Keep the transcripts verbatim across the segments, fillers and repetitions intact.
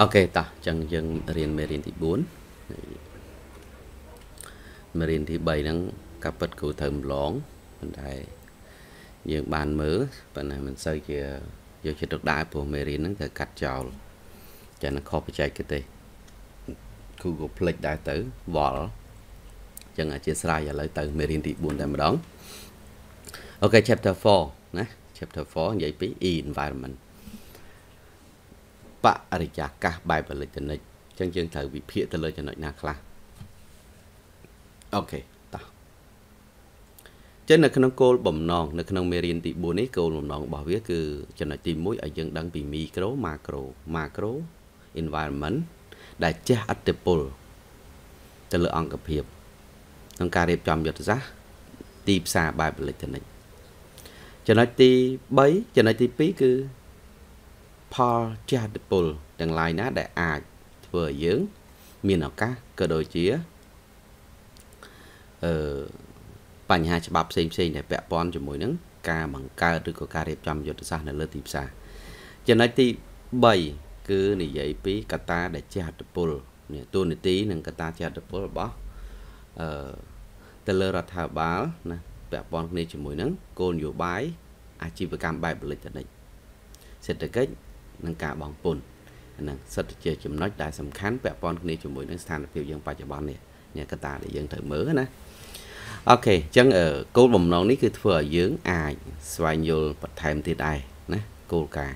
Ok ta chẳng dừng riêng mê riêng thì bốn mê riêng thì bảy nắng cặp vật của thơm lóng mình thấy những bàn mớ và này mình xây kia vô chế được đại của mê riêng nắng thời cắt chào cho nó khó phải chạy cái tê khu gục lịch đại tử vỏ chẳng là chia sẻ và lấy từ mê riêng thì bốn đêm đón. Ok chapter four nè chapter four vậy phí environment bà ở nhà các bài và lịch trình này chân chân thử bị phía tới lời cho nội nạc là ok ta trên là khả năng cô bầm non là khả năng mê riêng thì bốn ấy cô bầm non bảo viết cứ cho nó tìm mối ở dân đang bị micro macro macro environment đại cha at the pool cho lựa ăn gặp hiệp trong ca đẹp chọn giọt giá tìm xa bài và lịch trình này cho nó tìm bấy cho nó tìm phí cứ Paul Chadpool đang lại ná để ai vừa dưỡng miền nào cá cơ đồ chía ờ bản hai cho bạp xem xem để vẽ bón cho mỗi nắng ca bằng ca được có ca đẹp trăm giờ xa là lơ tìm xa cho nói tí bảy cứ này dạy phí cả ta để Chadpool nè tôi này tí nâng cả ta Chadpool bó ờ tờ lơ ra thả báo nè vẽ bón này cho mỗi nắng cô nhiều bái ai chỉ vừa cam bài bởi lịch này sẽ được cách nâng cao bằng bồn nâng sắp chơi chấm nói đại sầm khán vẽ con này cho mỗi nước sàn phiêu dân ba cho bọn này nhà cơ ta để dân thử mới nè ok chẳng ở cô bồng nó ní cứ thừa dưỡng ai xoay nhiều bật thèm thì ai nè cô cả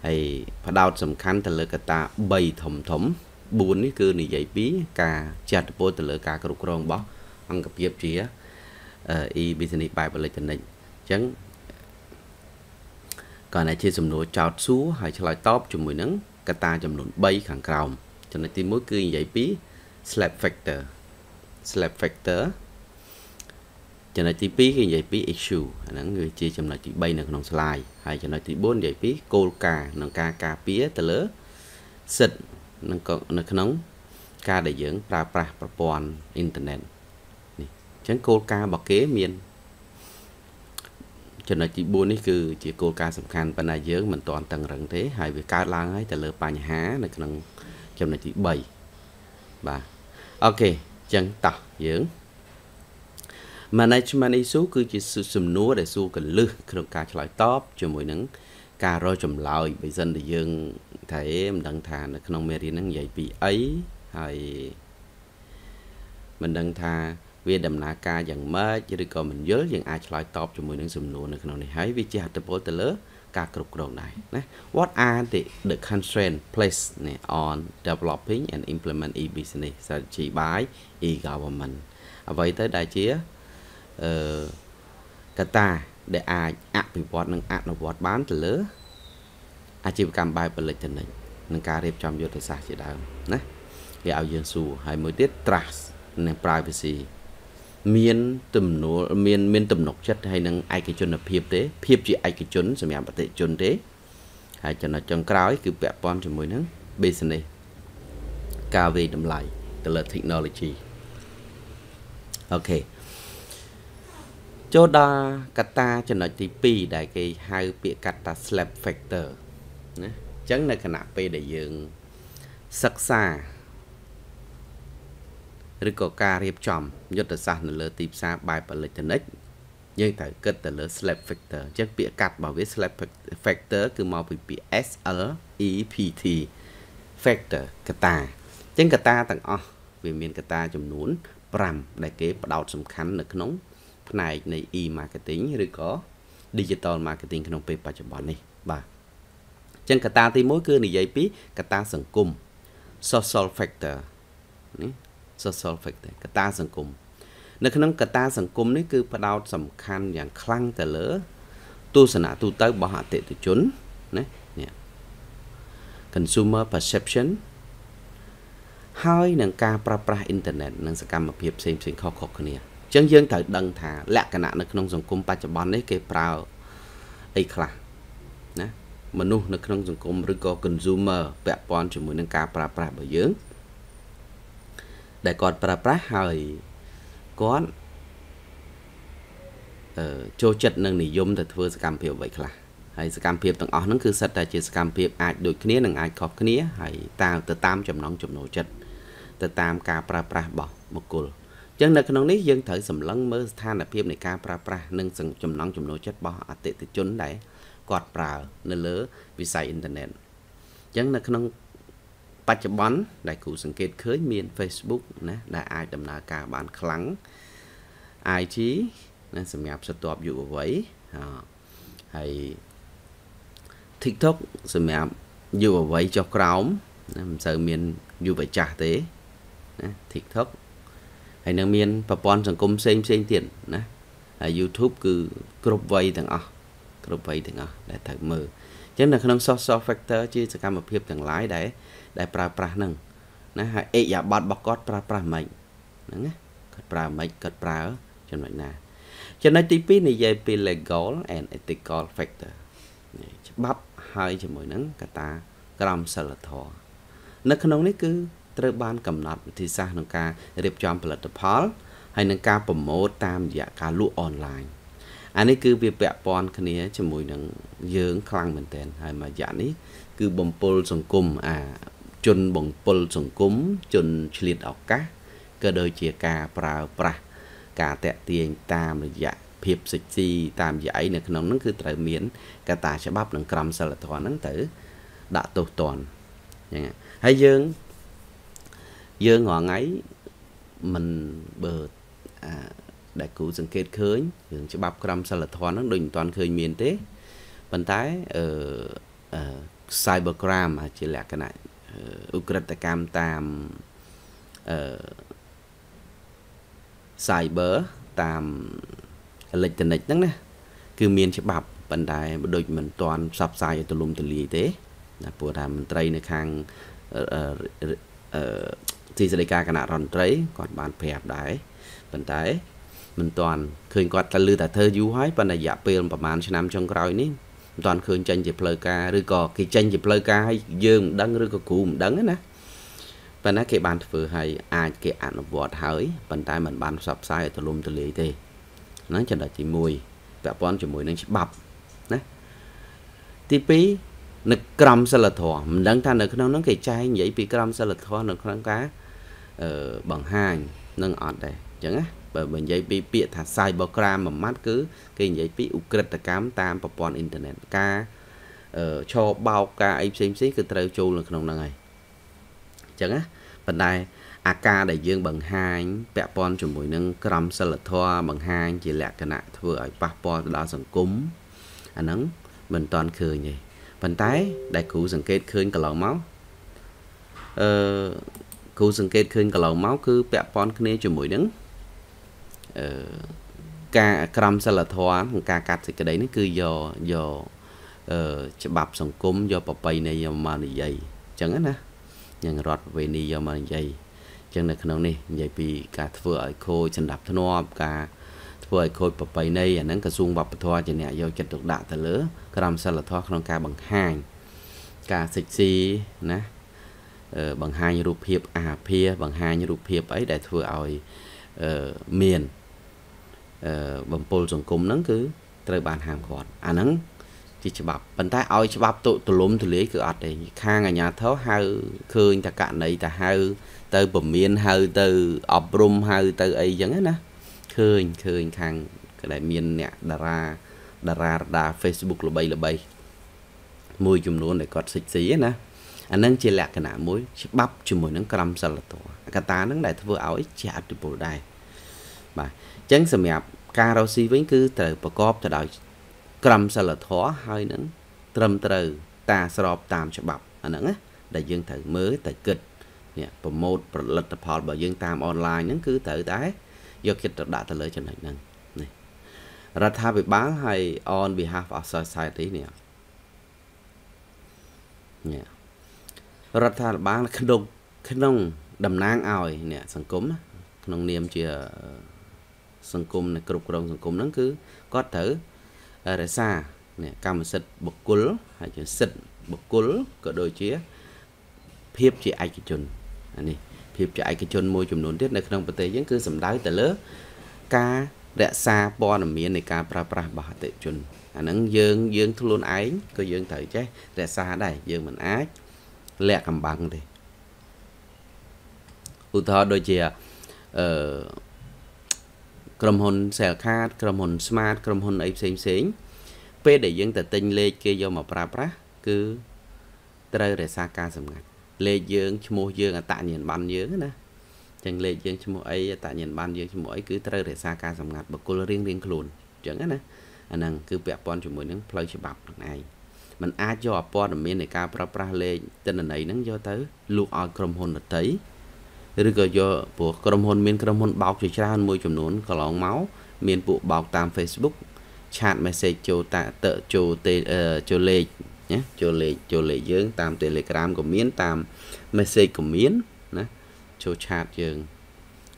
hay phải đau sầm khán từ lời cơ ta bày thầm thấm buồn ní cứ này dạy bí cả chặt bôi từ lời cả các rục rong bó ăn gặp dịp trí á y business bài và lời tình định chẳng còn này chia sầm nổi trào xuống hay trả lời top cho mùi nắng cả ta chầm nổi bay khẳng cầu cho nên tìm mối cư dạy bí slap factor slap factor cho nên tìm bí cái dạy bí issue nắng người chia chầm nổi bay nè nòng slide hay cho nên tìm bốn dạy bí cô cà nòng ca ca pía từ lỡ xịt nâng còn nâng nóng ca để dưỡng pra pra prapon internet chẳng cô ca bọc kế miền cho nên chị buôn ấy cứ chỉ cô ca sầm khăn và nai dớn mình toàn tầng rừng thế hai việc ca lang ấy từ lơ pa nhà há này còn cho nên chị bảy và ok chân tỏ dớn management issue cứ chỉ sum núa để su cần lư trong ca trả lời top cho mỗi nắng ca rồi chùm lời bây dân thì dương thấy mình đang thà là không mê đi nắng dậy vì ấy hay mình đang thà về đầm nà ca dần mới cho được còn mình nhớ dần ai trả lời top cho mười nắng sầm nụ này này hãy vì chia hạt tơ tơ lỡ ca cực đầu này nè what are the, the constraint placed nè on developing and implement e business strategy by e government à, vậy tới đại chia uh, cả ta để ai áp bị bọt nâng áp nó bọt bán tơ lỡ ai chịu cam bài bật lịch trình này nâng ca đẹp trong vô thời xa chỉ đạo nè để ao dân su hai mươi tiết trust nè privacy miền tầm nổ miền miền tầm nọc chất hay năng ai cái chốn là hiệp thế hiệp chỉ ai cái chốn xem nhà bà tệ chốn thế hay cho nó trong cái cứ bẹp bom cho mỗi nắng business cà về đầm lại từ là technology ok cho đa kata cho nó thì pi đại cái hai bịa kata slap factor nè chẳng là cái nào p để dừng sắc xa rồi có ca riêng chọn nhất là sao nữa tìm xa bài và lịch trình nhưng phải kết từ lỡ slap factor chắc bịa cắt bảo với slap factor cứ màu bị s l e p t factor cả ta trên cả ta tặng o vì miền cả ta chấm nún pram đại kế đào sầm khánh được nóng này này e marketing rồi có digital marketing không phải ba chấm bọn này bà trên cả ta thì mỗi cứ này dạy biết cả ta sẵn cùng social factor social factor កត្តាសង្គមនៅក្នុងកត្តាសង្គមនេះគឺផ្ដោតសំខាន់យ៉ាងខ្លាំងទៅលើទស្សនៈទូទៅរបស់អតិថិជនណានេះ consumer perception ហើយនឹងការប្រើប្រាស់អ៊ីនធឺណិតនិងសកម្មភាពផ្សេងផ្សេងខុសៗគ្នាអញ្ចឹងយើងត្រូវដឹងថាលក្ខណៈនៅក្នុងសង្គមបច្ចុប្បន្ននេះគេប្រើអីខ្លះណាមនុស្សនៅក្នុងសង្គមឬក៏ consumer ពាក់ព័ន្ធជាមួយនឹងការប្រើប្រាស់របស់យើងđại còn para pra hơi con cho chật nâng này dùng thật vừa cảm hiểu vậy là hay scam phép tầng ở nó cứ sạch là chỉ scam phép ai đôi kia đừng ai cọp kia hay tao từ tam chấm nón chấm nổi chật từ tam cà pra pra bỏ một cột chân là cái nón đấy dân thử sầm lấn mới than là phép này cà pra pra nâng sừng chấm nón chấm nổi chật bỏ à tệ từ chốn đấy quạt pra nên lỡ vì xài internet chân là cái nón bắt chấm bắn đại cụ sừng kết khơi miền Facebook nè đại ai đầm nà cà bán khắng ai chí nên sầm nhạt sập tọp dụ vậy hay TikTok sự mẹ vừa vậy cho cõng sợ miền vừa vậy trả tế TikTok hay năng miền bà con rằng công xem xem tiền nè YouTube cứ group vậy thằng à group vậy thằng à để thằng mờ chứ là không so so factor chứ sẽ cam một hiệp thằng lái để để pra pra nâng nè hay e giả bọt bọc cót pra pra mạnh nè cật pra mạnh cật pra ở trên mạnh nè cho nên tí pin này dây pin là goal and ethical factor bắp hai cho mỗi nắng cả ta gram sờ là thò nó khăn ông đấy cứ từ ban cầm nọt thì xa nông ca đẹp chọn là tập hall hay nông ca promote tam dạ cá lụa online anh ấy cứ việc bẹp pon cái này cho mỗi nắng dướng khăng mình tên hay mà dạ này cứ bồng pol sòng cùm à chun bồng pol sòng cùm chun chìt ọc cá cơ đôi chia cá pra pra cá tẹt tiền tam là dạ hiệp dịch gì tam giải này nó cứ trời miến cả ta sẽ bắp đằng cầm sao là toàn nắng tử đã tổ toàn hay dương dương ngọn ấy mình bờ à, đại cụ dừng kết khơi dương sẽ bắp cầm sao là toàn nó đừng toàn khơi miền thế vận tái ở uh, uh, cybercrime chỉ là cái này uh, Ukraine cam tam uh, cyber tam lịch tình lịch nắng nè cứ miền sẽ bập vận tải đội mình toàn sập sai từ lùm từ lì thế là của ta mình tây này khang thì sẽ đây cả nạ ròn tây còn bàn phèp đấy vận tải mình toàn khơi quạt ta lư ta thơ du hói và là giả pin và màn sẽ nằm trong còi ní toàn khơi tranh dịp lời ca rư cò khi tranh dịp lời ca hay dương đắng rư cò cùm đắng nè và nó cái bàn vừa hay ai cái ảnh vọt hỡi vận tải mình bàn sập sai từ lùm từ lì thế nó chẳng là chỉ mùi và bọn chỉ mùi nó sẽ bập nè tí phí nó cầm xa là thỏa mình đang thay được nó cái chai vậy vì cầm xa là thỏa nó không cá ở bằng hai nâng ọt đây chẳng á bởi vì vậy bị bịa thả sai bờ cram mà mát cứ cái vậy bị Ukraine cám tam và bọn internet ca cho bao ca ấy xem xí cái trêu chu là không năng này chẳng á phần này ca đại dương bằng hai bẹ pon chuẩn mùi nâng cầm sơ lật thoa bằng hai chỉ lẹ cái nạ vừa bạc pon đã sẵn cúm anh nắng mình toàn khơi nhỉ phần tái đại cụ dừng kết khơi cả lầu máu ờ, cụ dừng kết khơi cả lầu máu cứ bẹ pon cái này chuẩn mùi nâng ờ, ca cầm sơ lật thoa ca cắt thì cái đấy nó cứ do do ờ, bạc sẵn cúm do bọc bay này do mà này dày chẳng hết nè nhưng rọt về này do mà dày chẳng là khả năng này vậy vì cả vừa khôi chân đạp thân hoa cả vừa khôi bập bầy này là nắng cả xuông bập thoa trên nhà do chân được đạn từ lứa cái làm sao là thoa khả năng ca bằng hai cả sexy nè bằng hai như rụp hiệp à pia bằng hai như rụp hiệp ấy để vừa ỏi miền bằng pol dùng cúng nắng cứ trời bàn hàng còn à nắng chỉ chỉ bập bàn tay ỏi chỉ bập tụ tụ lốm tụ lưới cứ ọt này khang ở nhà tháo hai khơi ta cạn này ta hai từ bẩm miên hơi từ ọp rum hơi từ ấy chẳng hết nè khơi khơi khang cái đại miên nè đà ra đà ra đà Facebook là bay là bay môi chùm luôn để cọt xịt xí nè anh đang chia lẹt cái nã mối bắp chùm mồi nắng cầm sao là tổ cả ta nắng đại thưa áo chả được bộ đài mà tránh sầm nhạt carosi với cứ từ bờ cọp từ đài cầm sao là thó hơi nắng trầm từ ta sọp tam cho bắp anh nắng á đại dương thử mới tại kịch một lật tập hợp bởi dân tam online những cứ tự tái do khi đã trả lời cho này nâng này ra tha bị bán hay on behalf of society nè nè ra tha bán là khung khung đầm nang ỏi nè sân cúm nông niêm chia sân cúm này cục đồng sân cúm nó cứ có thử để xa nè cam sịt bột cúl hay chỉ sịt bột cúl cỡ đôi chia hiệp chỉ ai cái chun này hiệp chỉ ai cái chun môi chùm nón tiết này không bật tay cứ sầm đáy từ lỡ ca rẽ xa po nằm miền này cá pra pra bà tệ chun anh nâng dương dương thua luôn ái coi dương thử chứ rẽ xa đây dương mình ái lẹ cầm bằng thì u thọ đôi chè cầm hồn sẹo khát cầm hồn smart cầm hồn ấy xén xén pe để dương tự tin lê kia do mà pra pra cứ trời rẽ xa ca sầm ngặt lê dương mua dương là tạ nhìn bàn dương nữa chẳng lệ dương cho ấy tại nhận ban dương cho mỗi cứ trời để xa ca sầm ngặt bậc cô riêng riêng khôn chẳng á anh à, cứ vẽ pon cho mỗi những play cho bạc này mình ai cho pon làm miếng này ca pra pra lệ tên là này nắng do tới luộc ở cầm hồn là thấy rồi gọi do bộ cầm hồn miếng cầm hồn bọc chỉ ra hơn môi chấm nón có lỏng máu miếng bộ bọc tam Facebook chat message cho tạ tự cho tê cho lệ nhé cho lệ cho lệ dương tam Telegram của miếng tam message của miếng nè cho chat dương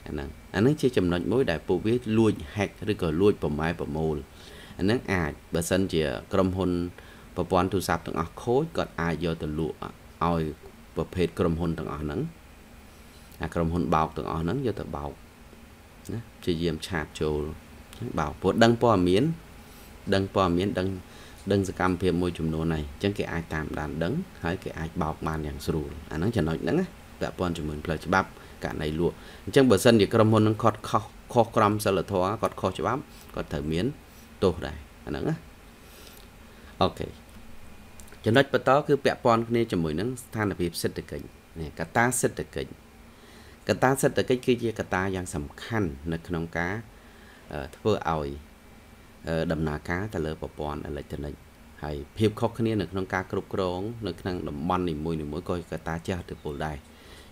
anh à, anh ấy chơi chậm nói mối đại phổ biết lui hạch rồi còn lui bầm mai bầm mồi anh ấy à bờ sân chỉ cầm hồn và bón thu sáp từng ở khối còn ai giờ từ lụa oi và phê cầm hồn từng ở nắng à cầm hồn bào từng ở nắng giờ từ bào chơi diêm chat cho bảo vợ đăng po miến đăng po miến đăng đăng sự cam phê môi chùm đồ này chẳng kể ai tạm đàn đấng hãy kể ai bào màn nhàng sù anh ấy chỉ nói đắng á đã pon cho mình play cho bắp cả này luôn chẳng bờ sân thì cầm hôn nó cọt kho kho cầm sao là thoa cọt kho cho bắp cọt thở miến tổ này anh à, á ok cho nói bắt đó cứ bẹ pon nên cho mình nó than là việc xét được cảnh này cả ta xét được cảnh cả ta xét được cái kia kia cả ta yang sầm khăn là con cá thưa ỏi đầm nà cá ta lơ bẹ pon là cho nên hay phim khóc cái này là con cá cột cong là con đầm bắn thì mùi thì mỗi coi cả ta chưa được bồ đài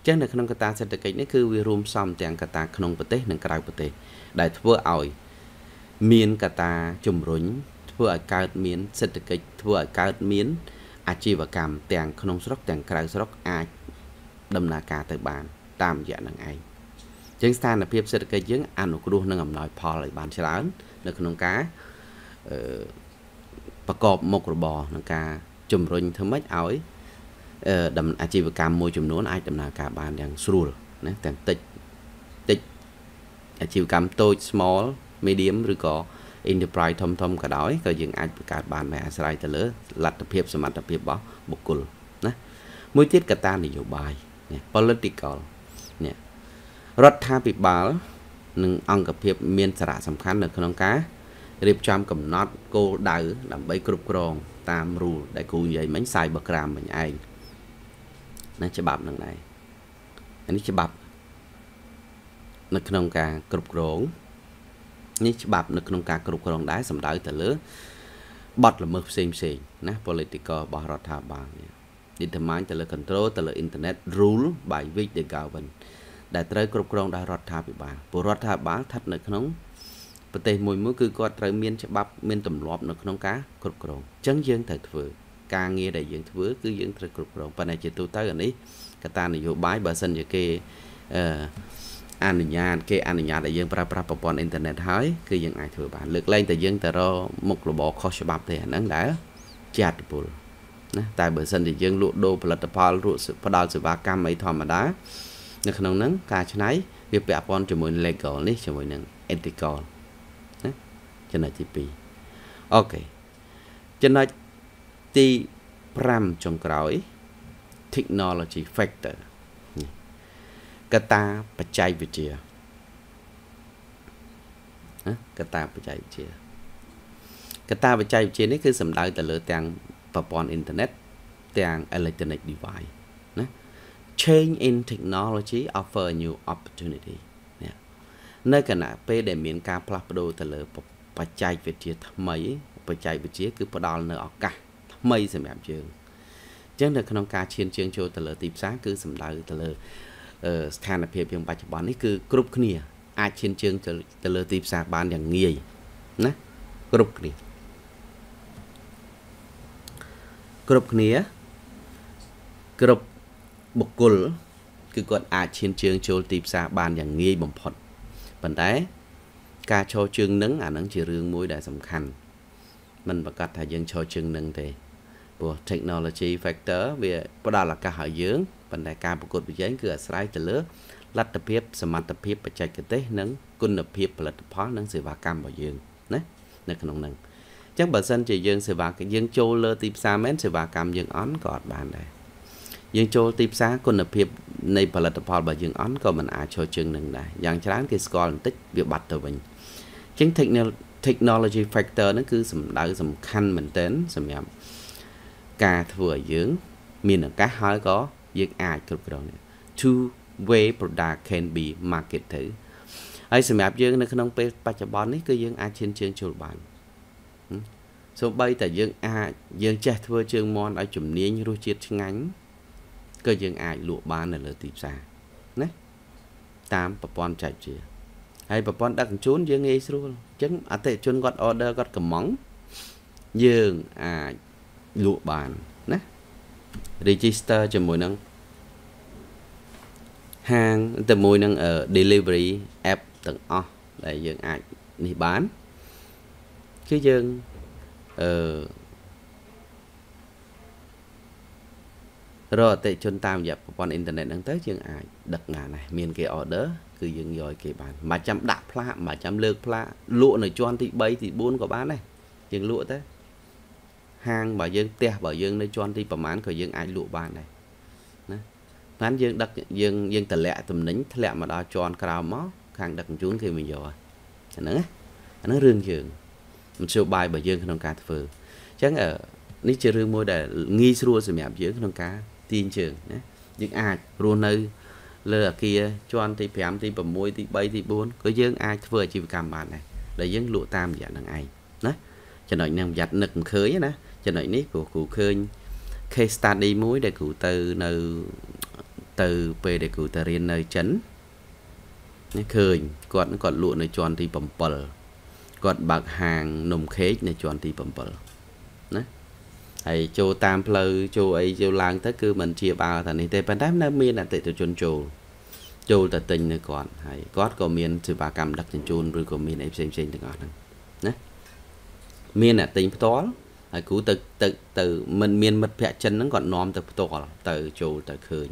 chắc là khung kata sẽ được cái này cứ vi room xong thì anh kata khung bờ tê nâng cao bờ tê đại thưa ỏi miên kata chùm rốn thưa cao miên sẽ được cái thưa cao miên achi và cam tiền khung sốc tiền cao sốc ai đâm là cả tới bàn tam dạng năng ai chứng san là phép sẽ được cái chứng ăn của luôn nâng ngầm nói pò lại bàn sẽ lớn được khung cá và cọp một con bò nâng cá chùm rốn thưa mấy ỏi đầm ai chỉ với cam môi chùm nón ai đầm là cả bàn đang sùi nè càng tịch tịch ai chỉ cam tôi small medium rồi có enterprise thom thom cả đói cả dừng ai cả bàn mẹ sai từ lỡ lật tập hiệp xem mặt tập hiệp bỏ bộc cồn nè mỗi tiết cả ta thì nhiều bài nè political nè rất tha bị bả nâng ăn tập hiệp miền sả sầm khăn được con cá điệp chạm cầm nót cô đào làm bấy cột còng tam rùa đại cô vậy mấy sai bậc ram mình ai nó chỉ bập lần này anh chỉ bập nó không cả cột cồn nó chỉ bập nó không cả cột cồn đá sầm đỡ từ lứa bật là mực xem xem nè political bảo rọt thà bàng determine từ lứa control từ lứa internet rule by which the government đại tới cột cồn đá rọt thà bị bàng bảo rọt thà bàng thật là không bất tây mùi mướn cứ coi trời miên chỉ bập miên tầm lọp nó không cả cột cồn chấn dương thật vừa ca nghe đại diện thứ cứ diễn thực cục rồi và này chỉ tôi tới ở đấy cái ta này vô bái bà sinh như kia an nhà kia an nhà đại diện pra pra pon internet hái cứ diễn ai thừa bản lực lên đại diện từ đó một lỗ bỏ khó bắp thì nắng đã chặt bùn tại bà sinh đại diện lụa đô và tập pal lụa và đào sự ba cam mấy thò mà đá nó không nắng ca cho nấy việc bẹp pon cho mình legal đấy cho mình ethical cho này tê pê ok cho này thì pram trong cõi technology factor cái ta bật chạy về chia cái ta bật chạy chia cái ta bật chạy chia đấy cứ sầm đại từ lửa tiền pon internet tiền electronic device nè change in technology offer a new opportunity nè nơi cả nãy p để miễn cá plapdo từ lửa bật chạy về chia mấy bật chạy về chia cứ bật đào nơi ở cả mây sầm đẹp trường, chắc là con cá chiên chiên trôi từ lửa tím sáng cứ sầm đào từ lửa sàn là phèp phèp bạch bón ấy cứ group kia, ai chiên chiên từ lửa tím sáng bànอย่างงี้ นะ group គ្នា group គ្នា group បុគ្គលគឺគាត់អាចឈានជើងចូលទីផ្សារបានយ៉ាងងាយបំផុតប៉ុន្តែការចូលជើងនឹងអានឹងជារឿងមួយដែលសំខាន់មិនប្រកាសថាយើងចូលជើងនឹងទេព្រោះ technology factor វាផ្ដល់ឱកាសឲ្យយើងប៉ុន្តែការប្រកួតប្រជែងគឺអាស្រ័យទៅលើ ลัตเพียบสมัตเพียบปัจจัยเกษตรนั้นคุณเพียบผลิตภัณฑ์นั้นเสวากรรมบ่ยืนนะในขนมนั้นจังบ่ซั่นจะยืนเสวากยืนโจเลตีซาแม้นเสวากรรมยืนอ้อนก็อดบานได้ยืนโจตีซาคุณเพียบในผลิตภัณฑ์บ่ยืนอ้อนก็มันอาจโชว์จึงนึงได้อย่างฉะนั้นคือสกอร์ติวิบัติตัวเองจึงเทคโนTechnology factor นั่นคือสำคัญสำคัญเหมือนเต้นสำหรับการถั่วยืงมีหนังการหอยก็ยืงอาจกรุบกรอบเนี่ย two way product can be market ถือไอ้สำหรับยืงในขนมเป็ดปัจจุบันนี่คือยืงอาจเชิงเชิงจุลบานส่วนใบแต่ยืงอาจยืงแจกถั่วเชิงมอนไอ้จุ่มเนี้ยรูจิตงั้นก็ยืงอาจลวกบานในเลยตีซานะตามประปอนใจเจียไอ้ประปอนดักจุนยืงเอซรูจังอาเตชนกอดออเดอร์กอดกระหม่อมยืงอ่าลุบานนะรีจิสเตอร์จะมวยนั่งห้างแต่มวยนั่งเอ่อ delivery app ต่างอ๋อแต่ยืงอ่านี่บ้านคือยืงเอ่อรอเตชนตามแบบบนอินเทอร์เน็ตนั่งเตยืงอ่าดักงานไหนมีนเกออเดอร์คือยังrồi kì bàn mà chăm đạp pha mà chăm lược pha lụa này cho anh thì bay thì buôn của bán này dừng lụa thế hàng bảo dương tè bảo dương nơi cho anh thì bảo mán của dương ai lụa bàn này bán dương đặc dương dương tần lẹ tầm nính lẹ mà đó cho anh cào mó hàng đặc chuốn khi mình rồi nữa nó rương trường một số bài bảo dương không cá phở chắc ở ní chơi rương môi để nghi xua sự mẹ dương không cá tin trường những ai luôn nơiเลือกกี้ชวนที่แผมที่ปมวยที่ใบที่บุญก็ยื่นไอ้เพื่อชีวิตการบ้านนี่ได้ยื่นลู่ตามอย่างนั้นไอ้นะจะหน่อยนั่งยัดนึกเคยนะจะหน่อยนี้กูกูเคยเคยสตาร์ดีมวยได้กูเตอร์ในเตอร์ไปได้กูเตอร์เรียนในชั้นนี่เคยก่อนก่อนลู่ในชวนที่ปมเปิลก่อนบักหางนมเค้กในชวนที่ปมเปิลนะไอ้โจตามเพลย์โจไอ้โจลางถ้าคือมันเชียร์บาแต่ในเตะปันได้น้ำมีน่ะเตะตัวจนโจโจแต่ติงเนี่ยก่อนไอ้ก๊อตก็มีนสิบากรรมดักจนโจนหรือก็มีนไอ้เซนเซนต่างกันนะมีน่ะติงตัวไอ้กูเตะเตะเตะมันมีนมัดแผลชันนั้นก่อนน้อมเตะตัวเตะโจเตะคืน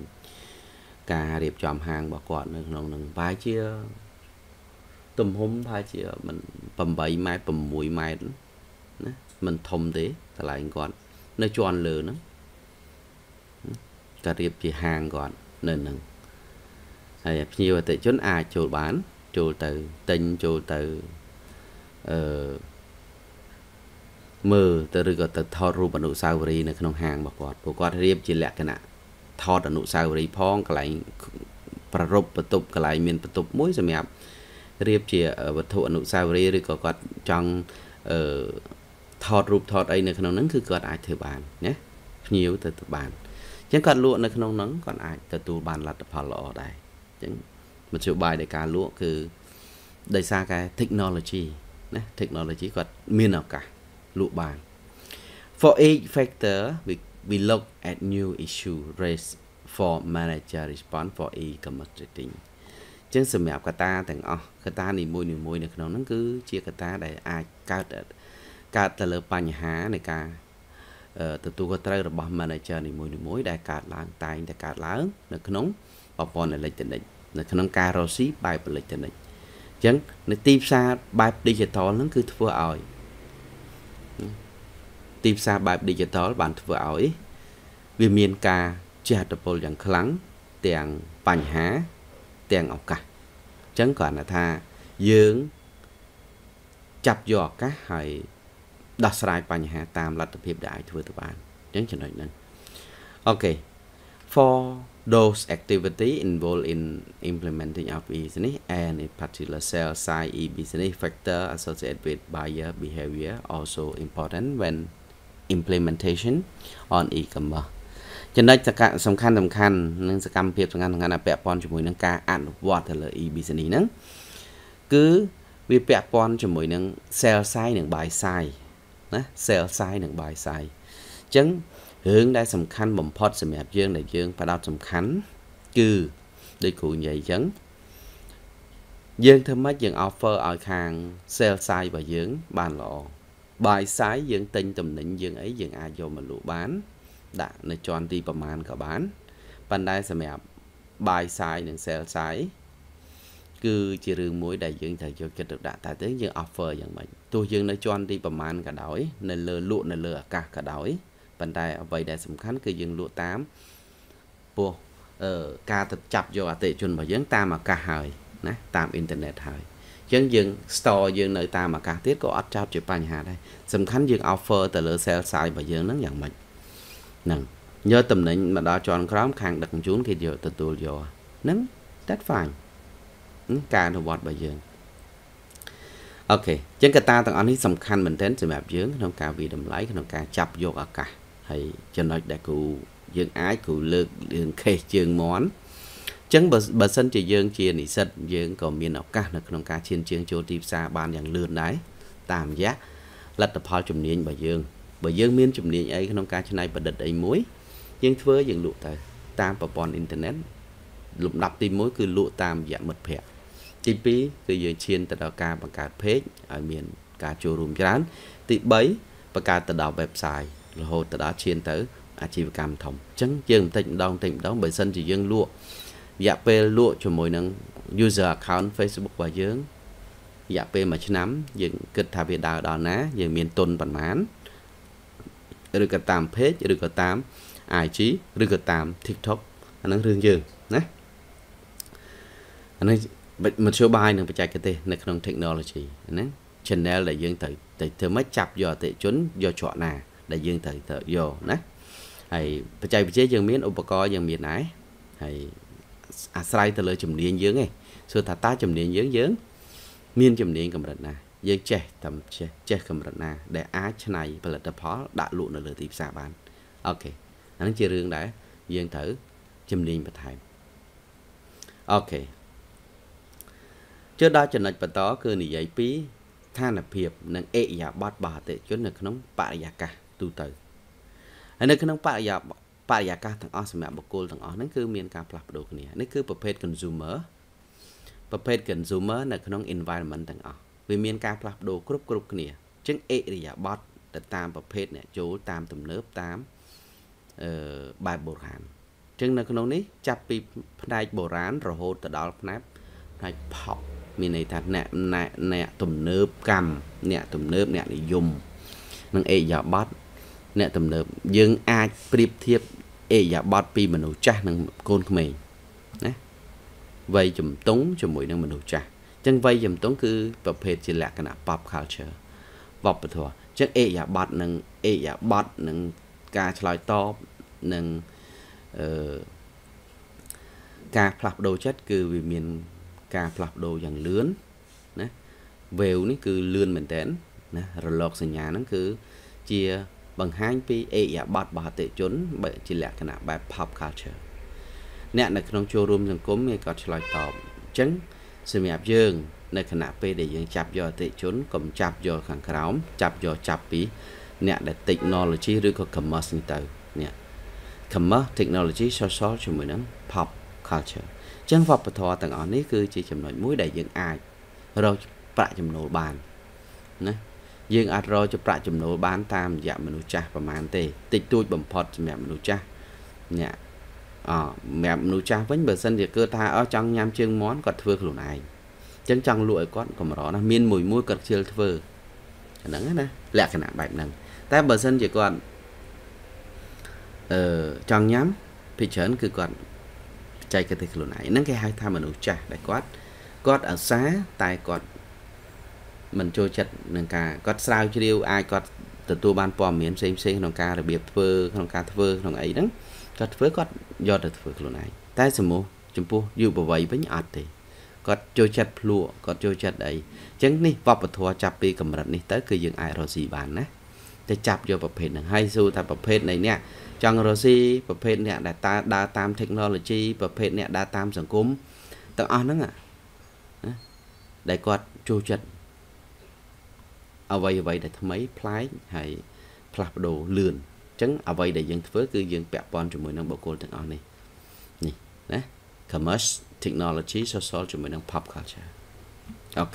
การเรียบจอมหางบอกก่อนหนึ่งหนึ่งพายเชียร์ตุ่มหุ้มพายเชียร์มันปั่มใบไม้ปั่มมุ้ยไม้นะมันทมเตะแต่หลายก่อนnơi cho ăn lừa nó cả điệp chỉ hàng gọn nên nâng hay nhiều tại chốn ai chỗ bán chỗ từ tình chỗ từ mờ từ rồi từ thọ ru bản nụ sao ri này không hàng mà còn của con điệp chỉ lẹ cái nè thọ bản nụ sao ri phong cái lạiประรบประตุบกระไรเมียนประตุบมุ้ยสมัยเรียบเจียวัตถุอนุสาวรีย์หรือก็กอดจังถอดรูปถอดไอในขนมนั้นคือก่อนไอเธอบานเนี่ยเหนียวแต่บานยังก่อนลวกในขนมนั้นก่อนไอแต่ตูบานรัดพอหล่อได้ยังมันจะบายในการลวกคือได้สร้างการเทคโนโลยีนะเทคโนโลยีก็มีหนักกะลวกบาน for each factor we we look at new issue raised for manager response for a committing ยังสมัยกระตาแต่งอ๋อกระตาหนีมวยหนีมวยในขนมนั้นคือเชียกระตาได้ไอการการแต่ละปัญหาในการตัวตัวก็ได้ระบบมาในเจอในมวยในมวยได้การล้างตายได้การล้างในขนมปอบปอนในเลยจะในในขนมการเราซีไปเป็นเลยจะในจังในทีมซาแบบดิจิทัลนั่นคือทั่วเอาทีมซาแบบดิจิทัลบันทั่วเอาวิมีนการเจอตัวปนอย่างครั้งแต่งปัญหาแต่งออกกันจังก่อนนะท่ายืงจับหยอกก็ให้ดัชนีปัญหาตามรัฐพิบได้ทั่วทุกบ้านยังเฉยๆนั่นโอเค for those activity involved in implementing of business and in particular sales side e business factor associated with buyer behavior also important when implementation on e-commerce จะได้สกัดสำคัญสำคัญหนึ่งสกัดเพียบสำคัญสำคัญแปะปอนจมูกหนึ่งการอ่านวัตถุเลย e business นั้นคือวิแปะปอนจมูกหนึ่ง sales side หนึ่ง buy sideเซลล์ไซด์หนึ่งใบไซด์จังเรื่องได้สำคัญบ่มพอดสมัยยื่นในยื่นประดาวสำคัญคือโดยคุณใหญ่จังยื่นทำไมยื่นออฟเฟอร์ออยคางเซลล์ไซด์บ่ยื่นบานหล่อใบไซด์ยื่นติงตำหนิยื่นไอ้ยื่นอาโยมันลุบ้านด่าในจอนตีประมาณกับบ้านปันได้สมัย bài xài những sale xài cứ chỉ riêng mối đại dương thầy cho được đã tài tới dương offer dương mình tôi dương nói cho anh đi bằng man cả đói nên lừa lụa nên lừa cả cả đói vấn đề vậy đại sầm khánh cứ dương lụa tám buo ờ ca thực chập vô à tệ chuẩn bảo dương ta mà cả hời nè tam internet hời dân dương store dương nơi ta mà cả tiết có ắt trao chụp ảnh hà đây sầm khánh dương offer từ lừa sale xài bảo dương nó nhận mình nè nhớ tầm nịnh mà đã chọn khám khang đặt chuốn thì giờ từ từ giờ nắng đất phẳng cả đồ vật bây giờ ok chân cái ta tặng anh ấy tầm khăn mình đến từ map dướng không cả vì đầm lấy không cả chập vô ở cả hay cho nói đại cụ dương ái cụ lực đường khe trường món chân bờ bờ sân chỉ dương chia nỉ sân dương còn miền học cả là không cả trên trường chỗ tiếp xa ban dạng lươn đấy tam giác lật tập hoa chùm niên bởi dương bởi dương miền chùm niên ấy không cả trên này bật đợt ấy muối nhưng thưa dừng lụ tới tam và bọn internet lục đập tìm mối cứ lụ tam dạng mật phẹt chi phí cứ dựa trên từ đầu ca bằng cả page ở miền cả showroom chán thì bấy và cả từ đầu website là hồ từ đó trên tới à chỉ cam thống trắng dương thịnh đông thịnh đóng bởi sân chỉ dương lụa dạ p lụa cho mỗi năng user account Facebook và dương dạ p mà chứ nắm dựng kịch thà việt đào đào ná dựng miền tôn bản mán được cả tám page được cả tám ai chí được cả tám TikTok anh đang rương dương nè anh một số bài nữa phải chạy cái tên là không technology nè channel là dương thử thì thưa mới chập giờ tệ chuẩn do chọn nè là dương thử thợ vô nè hay phải chạy chế dương miến upacor dương miền ái hay sai từ lời chùm điện dưỡng này xưa thà ta chùm điện dưỡng dưỡng miên chùm điện cầm rệt nè dương trẻ tầm trẻ trẻ cầm rệt nè để á chân này và là tập phó đã lụn là lừa tìm xa bán ok anh chưa rương đã dương thử chùm điện và thầy ok trước đó cho nên bắt đó cứ nỉ giấy phí than lập hiệp nâng ệ giả bát bà tệ chốn nâng nóng bạ giả cả tu tử anh nâng nóng bạ giả bạ giả cả thằng áo xem mẹ bọc cô thằng áo nâng cứ miền cà plap đồ cái này nâng cứ prepare consumer prepare consumer nâng nóng environment thằng áo vì miền cà plap đồ group group cái này chứng ệ giả bát để tam prepare này chỗ tam tầm nớp tam bài bổ hàn chứng nâng nóng ní chắp bị đại bổ rán rồi hô từ đó nắp đại phọc mình này thật nè nè nè tùm nớp cầm nè tùm nớp nè để dùng nâng ê giả bót nè tùm nớp dương ai priếp thiếp ê giả bót pi mình nấu chá nâng côn của mình nè vây chùm túng chùm mũi nâng mình nấu chá chân vây chùm túng cứ vập hết chỉ là cái nạ pop culture vọc bởi thua chân ê giả bót nâng ê giả bót nâng ca chloài to nâng ca phạp đồ chất cứ vì mình cà phập đồ dạng lươn nè vèo ní cứ lươn mình đến nè rồi lọt sang nhà nó cứ chia bằng hai pi e giả bát bà tệ chốn bởi chỉ là cái nào bài pop culture nè là trong showroom rằng cốm nghe có lời tỏ trắng sự mẹp dương là cái nào p để dương chạp do tệ chốn cầm chạp do khẳng kháo chạp do chạp pí nè là technology rồi có cầm mơ sinh tử nè cầm mơ technology so so cho mình lắm pop culture chân vọc và thọ tầng ở này cứ chỉ chấm nói mũi đại dương ai rồi bạ chấm nổ bàn nè dương ai rồi cho bạ chấm nổ bàn tam dạ mình nuôi cha và màn tê tịch tôi bẩm phật mẹ mình nuôi cha nhẹ à, mẹ mình nuôi cha vẫn bờ sân thì cơ ta ở trong nham chương món còn thưa lũ này chân trong lụi con còn đó là miên mùi mũi còn chưa thưa nắng nè lẹ cái nạn bạch nắng ta bờ sân chỉ còn ở ờ, trong nhám thị trấn cứ còn chạy cái thịt lụn này nắng cái hai tham mình nấu chả đại quát quát ở xá tài quát mình trôi chật nâng cả quát sao chứ điều ai quát từ tua ban pom miếng xem xem nông ca là biệt phơ nông ca phơ nông ấy đó quát phơ quát do được phơ lụn này tai sầm mồ chấm pô dù bảo vậy với nhạt thì quát trôi chật lụa quát trôi chật ấy chẳng ní vọc và thua chạp đi cầm rật ní tới cứ dừng ai rồi gì bàn nè để chạp vô bậc phết này hay dù ta bậc phết này nè trong rồi gì bậc phết nè là ta đa tam technology bậc phết nè đa tam sản cúm tao ăn nữa à đại quạt chu chật ở vậy vậy để thấm mấy phái hay phạp đồ lườn trắng ở vậy để dân với cứ dân bẹp bon cho mười năm bầu côn thằng ăn này nè nè commerce technology social cho mười năm pop culture ok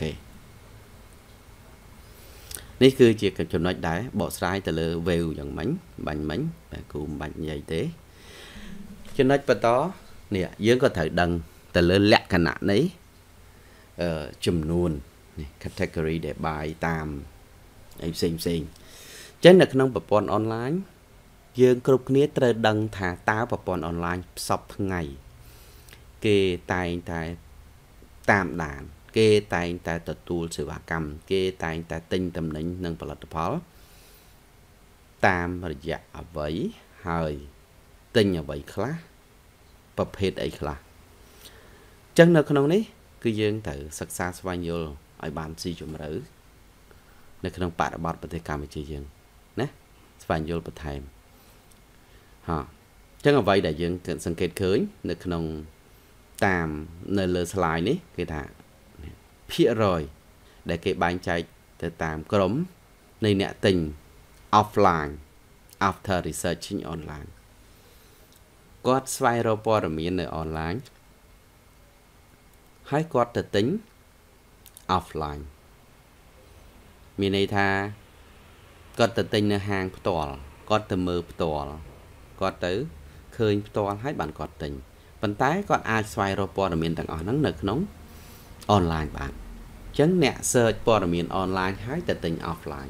đây cứ chỉ cần chấm nói đá bỏ sai từ lơ vèo dạng mánh bánh mánh và cùng bánh dày tế cho nói vào đó nè dưới có thể đăng từ lên lẹt khả nạn ấy chùm luôn category để bài tam em xem xem trên là không bập bòn online dương group này trời đăng thả táo bập bòn online sập ngày kê tài tài tam đàn kê tài tài tật tu sự bà cầm kê tài tài tinh tâm lĩnh nâng vật phó tam dạ với hơi tinh ở vậy khá bập hết ấy là chân là không đấy cứ dương thử sắc xa xoay nhiều ở bàn si chùm rỡ nên không phải là bắt bởi thế cảm chứ dương nè xoay nhiều bởi thèm hả chắc là vậy để dương cần sân kết khởi nên không tạm nơi lơ slide này cái thả phía rồi để cái bánh chạy từ tạm cấm này nẹ tình offline after researching online có xoay rô bò rồi miễn online hãy có tự tính offline mình này tha có tự tính là hàng tỏa có từ mơ tỏa có tới khơi tỏa hãy bạn có tình vận tái có ai xoay rồi bò mình đang ở nắng nực nóng online bạn chấn nẹ search bò mình online hãy tự tính offline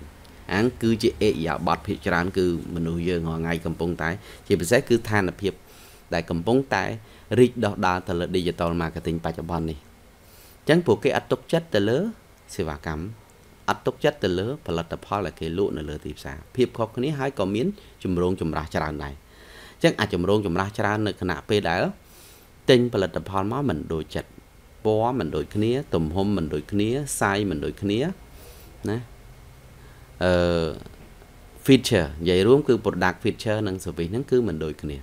án cứ chỉ ế dạo bọt phía trán cứ mình nuôi dơ ngồi ngay cầm bông tái chỉ mình sẽ cứ than là hiệp đại cầm bông tái rít đỏ đá từ là digital marketing bài cho bọn này chẳng buộc cái ắt tốt chất từ lớn sự và cắm ắt tốt chất từ lớn và là tập hoa là cái lụa là lừa tìm xa hiệp học cái này hai có miếng chùm rong chùm ra tràn này chẳng à chùm rong chùm ra tràn được khả p đá tinh và là tập hoa má mình đổi chặt bó mình đổi cái này tùm hôm mình đổi cái này sai mình đổi cái này nè Uh, feature vậy luôn cứ một đặc feature năng sự việc năng cứ mình đổi cái này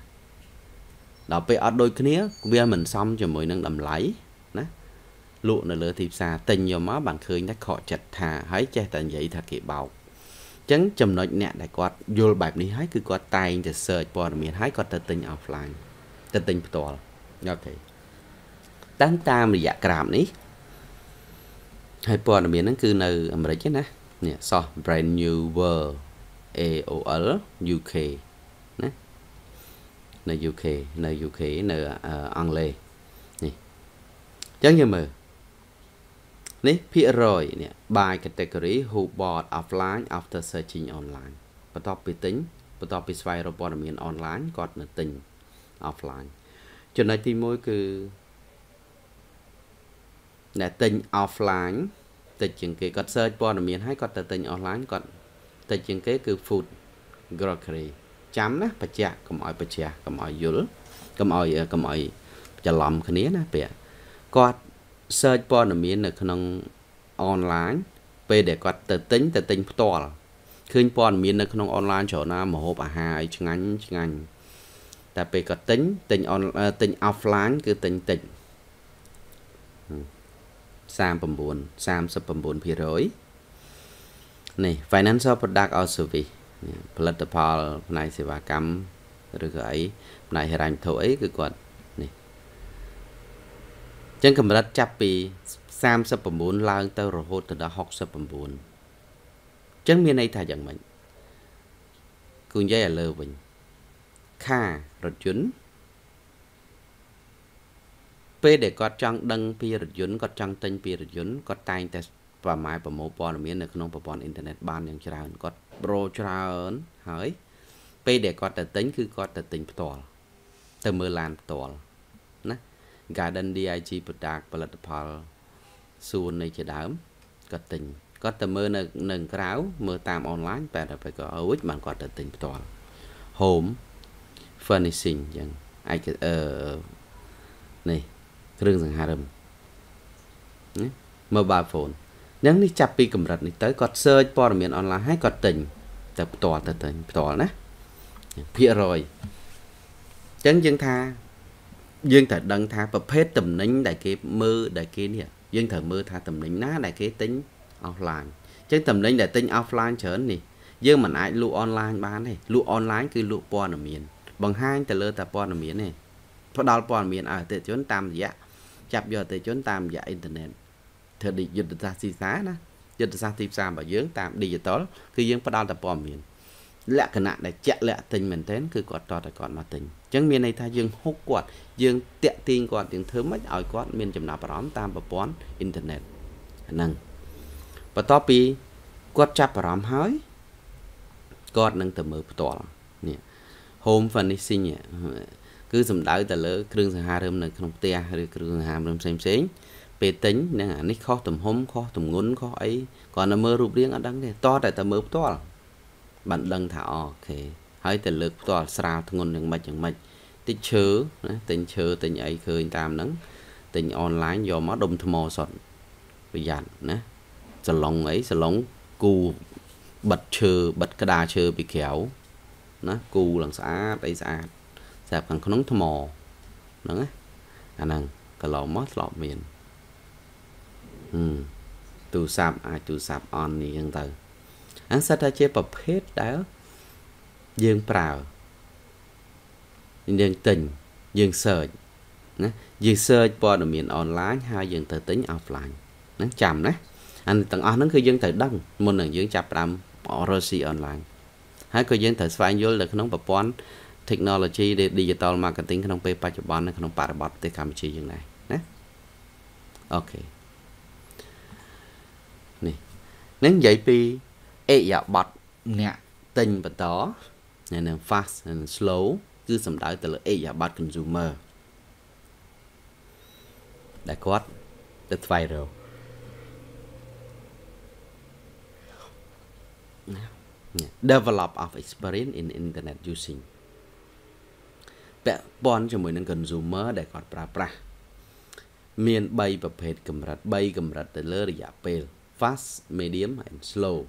đó bây ở đôi cái này bây mình xong cho mỗi năng đầm lấy nè lụa là lửa thịt xà tình nhiều má bạn khơi nhắc họ chặt thà hãy che tận vậy thật kỹ bảo chấn chầm nói nhẹ đại quạt vô bài đi hái cứ có tay để search bỏ miền hái có tờ tình offline tờ tình to ok tán ta mình dạ cảm ní hay bỏ miền năng cứ nơi mà đấy chứ nè nè so brand new world a o l u k nè nè u k nè u k nè anh lê nè chẳng như mờ nè phía rồi nè by category who bought offline after searching online bắt đầu bị tính bắt đầu bị xoay rồi bỏ miền online còn là tình offline cho nên thì mỗi cứ nè tình offline tại trường kế có search bò miền hay có tờ tình online còn tại trường kế cứ food grocery chấm nè bạch chè cầm ỏi bạch chè cầm ỏi dứa cầm ỏi cầm ỏi chả lỏm cái nấy nè bẹt có search bò miền là không online về để có tờ tính tờ tình to là khi bò miền là không online chỗ nào mà hộp à hai chừng anh chừng anh tại về có tính tình on tình offline cứ tình tình Sam bầm buồn, Sam sập bầm buồn phía rối. Này, financial product or service, platform này sẽ vào cắm rồi gửi này hình ảnh thổi cái quạt này. Chẳng cần đặt chắp vì Sam sập bầm buồn lao tới rồi hốt từ đó học sập bầm buồn. Chẳng miền này thay dạng mình, cuốn giấy lờ mình, kha rồi chuyến. P để có trang đăng pia được dấn có trang tên pia được dấn có tay test và máy và mobile ở miền này không có internet ban những trào có pro trào hỏi p để có tài tính cứ có tài tính tỏa từ mưa lan tỏa nè garden dig product platform suôn này chỉ đám có tình có từ mưa nâng nâng ráo mưa tam online và phải có ở which bạn có tài tính tỏa home furnishing chẳng ai ờ này rừng rừng hà rừng mobile phone nhắn đi chạp đi cầm rật này tới có search bò miền online hay có tình tập tỏa tập tình tỏa nè phía rồi chẳng dân tha dân thật đăng tha và hết tầm nính đại cái mơ đại cái nè dân thật mơ tha tầm nính ná đại cái tính offline chứ tầm nính đại tính offline trở này dân mình ai lụ online bán này lụ online cứ lụ bò ở miền bằng hai tờ lơ tập bò ở miền này có đào bọn miền ở tệ chốn tam dạ chạp giờ tệ chốn tam dạ internet thời đi dịch ra xì xá đó dịch ra xì xá mà dưỡng tam digital cứ dưỡng có đào tập bọn miền lẽ cái nạn để chẹt lẽ tình mình đến cứ quạt trò để quạt mà tình chẳng miền này ta dương hút quạt dương tiện tin quạt tiếng thơm mấy ỏi quạt miền chấm nạp rón tam bờ bón internet nâng và topi quạt chắp rón hói quạt nâng từ mờ to nè hôm phần đi xin nhỉ cứ sầm đỡ từ lỡ kêu sang hà rơm nâng không tia rồi kêu hà rơm xem xính về tính nên là nick khó tầm hôm khó tầm ngốn khó ấy còn là mơ rụp riêng ở đằng này to tại tầm mơ to bạn đăng thả ok hãy từ lực to sao ngôn đừng mạch chẳng mạch tích chớ tình chớ tình ấy khơi tam nắng tình online do má đông thầm mò sọt bây giờ nè sờ lông ấy sờ lông cù bật chớ bật cái đà chớ bị kéo nó cù lần xã đây xã sạp thằng nóng thầm mò nó á à năng cái lò mót lọ miền ừ tù sạp ai tù sạp on đi dân từ anh sẽ ta chế bập hết đó dương prào dương tình dương search nè dương search qua đường miền online hay dương từ tính offline nó chậm đấy anh tặng on nó cứ dương từ đông một lần dương chập làm rossi online hãy cứ dương từ xoay vô lực nóng bập bón technology để digital marketing không phải bạch bón nó không phải bọt để làm chi dương này nè ok nè nên vậy pi ê dạ bật nè tình và đó nên là fast and slow cứ sầm đỡ từ là ê dạ bật consumer đã có đã thay rồi develop of experience in internet using vẽ bon cho mình nên consumer để có pra pra miền bay và phê cầm rạch bay cầm rạch từ lơ dạ pale fast medium and slow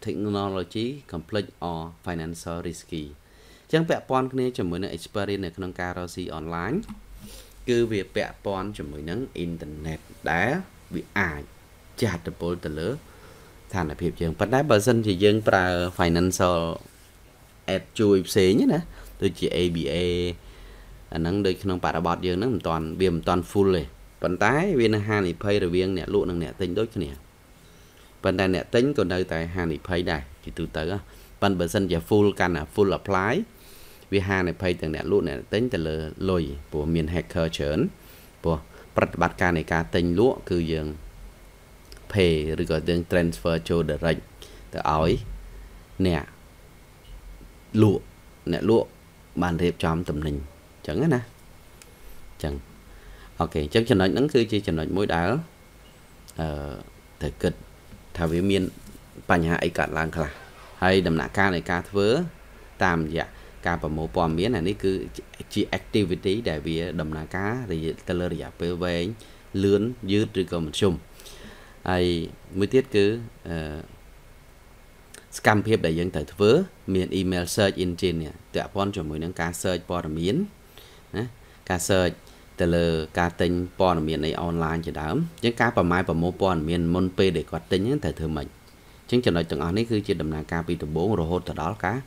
technology complex or financial risky ចឹងពាក់ព័ន្ធគ្នាជាមួយនឹង experience នៅក្នុងការរកស៊ី online គឺវាពាក់ព័ន្ធជាមួយនឹង internet ដែលវាអាចចាត់តពលទៅលើស្ថានភាពយើងប៉ុន្តែបើសិនជាយើងប្រើ financial ad ជួយផ្សេងណាដូចជា a b a អាហ្នឹងដូចក្នុងបរិបទយើងហ្នឹងមិនតាន់វាមិនតាន់ full ទេ ប៉ុន្តែវានៅហានិភ័យរវាងអ្នកលក់និងអ្នកទិញដូចគ្នា bạn đang nẹt tính còn đây tại hàng này pay đây chỉ từ từ á bạn bờ sân giờ full can à full apply vì hàng này pay từ nẹt lúa nẹt tính từ lờ lồi của miền hacker chớn của bắt bắt can này cá tính lúa cứ dường pay rồi còn dường transfer cho the right từ ỏi nẹt lúa nẹt lúa bạn đẹp chấm tầm nình chẳng á nè chẳng ok chắc chắn nói nắng cứ chỉ chắn nói mỗi đá ờ thời cực thảo viên miền bành hạ ấy cả làng cả hay đầm nại ca này ca vớ tam dạ ca và mô bom miến này ní cứ chỉ activity để vì đầm nại cá thì color dạ pv lướn dứt rồi còn một chùm ai mới tiết cứ scam phép để dân tới vớ miền email search engine này tự pon cho mỗi những ca search pon miến ca search từ lờ cá tính pon miền này online chỉ đám những cá bầm mai bầm mô pon miền môn p để quạt tính những thể thử mình chính cho nói từng anh ấy cứ chỉ đầm na cá bị từ bố rồi hốt từ đó cá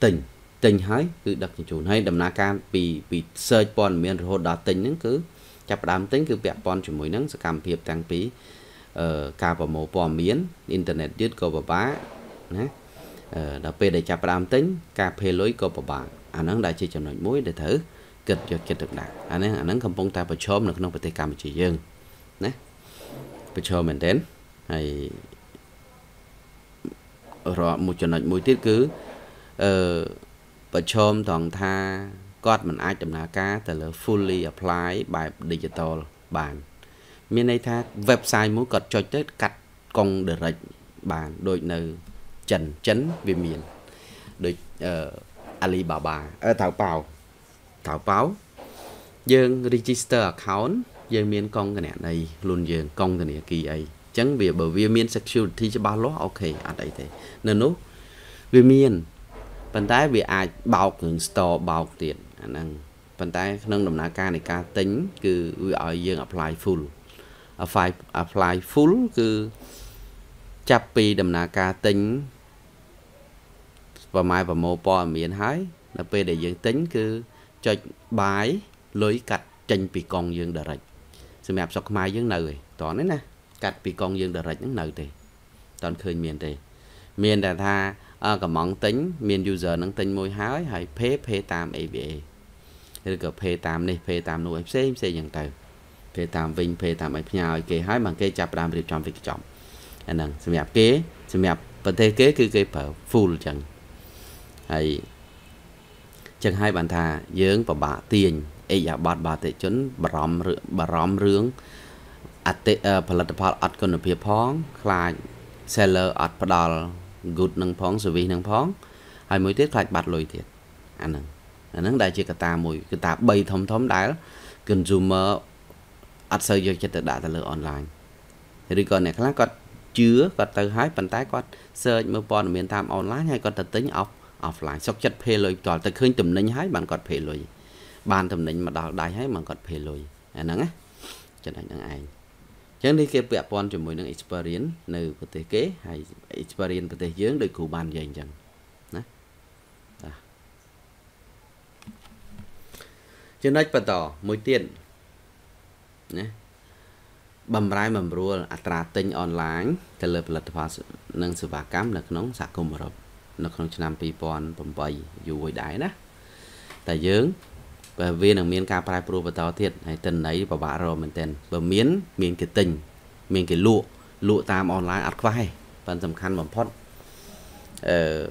tình tình hái cứ đặc chủ hay đầm na cá bị bị search pon miền rồi hốt đó tình những cứ chập đám tính cứ bẹp pon chỉ mỗi những sự cam hiệp tăng phí cá bầm mô pon miền internet dứt cầu bờ bá nè đó p để chập đám tính cá p lối cầu bờ bá anh nó đã chỉ cho nói mối để thử kịch cho kịch được đạt anh ấy anh ấy không bông ta phải chôm được không phải tay cầm chỉ dương nè phải chôm mình đến hay rồi một chuyện này mùi tiết cứ phải chôm toàn tha cót mình ai chậm là cá từ là fully apply by digital bàn miền này tha website muốn cật cho chết cắt con được rồi bàn đội nơi trần chấn về miền được Alibaba ở Thảo Bảo thảo báo dương register account dương miền con cái này này luôn dương con cái này kỳ ấy chẳng vì bởi vì miền security cho bao lót ok ở đây thế nên lúc vì miền vận tải vì ai bảo cường store bảo tiền anh năng vận tải năng đồng nã ca này ca tính cứ ở dương apply full apply apply full cứ chập pi đồng nã ca tính và mai và mô po miền hái là p để dương tính cứ cho bái lưới cắt tranh bị con dương đờ rạch xem mẹ sọc mai dương nợ rồi tỏ đấy nè cắt bị con dương đờ rạch những nợ thì toàn khơi miền thì miền là tha à, cả món tính miền user nâng tính môi hái hay pê tám ép bê thì cả pê tám này pê tám nuôi ép xê ép xê nhận từ pê tám vinh pê tám ấy nhau kê hái bằng kê chập làm việc trong việc trọng anh em xem nhập kế xem nhập phần thế kế cứ kê phở full chẳng hay chẳng hai bàn thà dưỡng và bà tiền ấy giả bạt bà tệ chốn bà róm bà róm rướng ắt tệផលិតផលអត់គុណភាពផងខ្លាច seller អត់ផ្ដល់ good នឹងផង service នឹងផងហើយមួយទៀតខ្លាចបាត់លុយទៀតអាហ្នឹងអាហ្នឹងដែលជាកត្តាមួយគឺថាbaធំធំដែល consumer អត់សូវយកចិត្តទៅដាក់ទៅលើ online ឬក៏អ្នកខ្លះគាត់ជឿគាត់ទៅហើយប៉ុន្តែគាត់ search មើលព័ត៌មានតាម online ហើយគាត់ទៅទិញ off offline សុខចិត្តភេលុយផ្ទាល់ទៅឃើញទំនិញហើយបានគាត់ភេលុយបានទំនិញមកដល់ដៃហើយបានគាត់ភេលុយអាហ្នឹងណាចំណុចហ្នឹងឯងchẳng đi kia bẹp bọn cho mỗi năng experience nơi của thế kế hay experience của thế dưỡng đời cụ bàn dành chẳng chứ nói bà tỏ mối tiền bầm rai bầm rùa là tra tinh online thay lời lật phá nâng sự vả cám là nóng sạc cùng một rộp nó không cho nằm bì bọn bầm bầy dù hồi đáy đó tại dưỡng và viên ở miền ca prai pro và tàu thiệt hay tên ấy và bà rồi mình tên và miến miền cái tình miền cái lụa lụa tam online ắt vai phần tầm khăn và phốt ờ,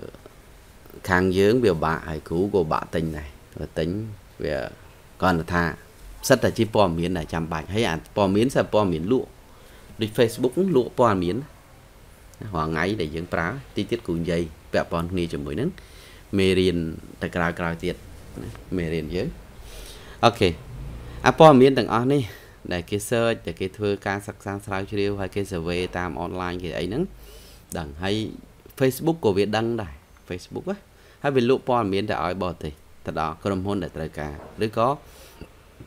khang dưỡng về bà hay cứu của bà tình này và tính về còn là thà rất là chỉ po miến này chăm bạch hay ăn po miến sao po miến lụa đi Facebook cũng lụa po miến hoàng ấy để dưỡng prá chi tiết cuốn dây vẽ pon ni cho mỗi nấng mê riêng tại cào cào tiệt mê riêng dưỡng ok apple miền tầng ở này để cái search để cái thưa ca sắc sang sao chiều hay cái survey tam online cái ấy nắng đằng hay Facebook của Việt đăng này Facebook á hay về lụa pon miền để ở bờ thì thật đó cầm hôn để trời cả đấy có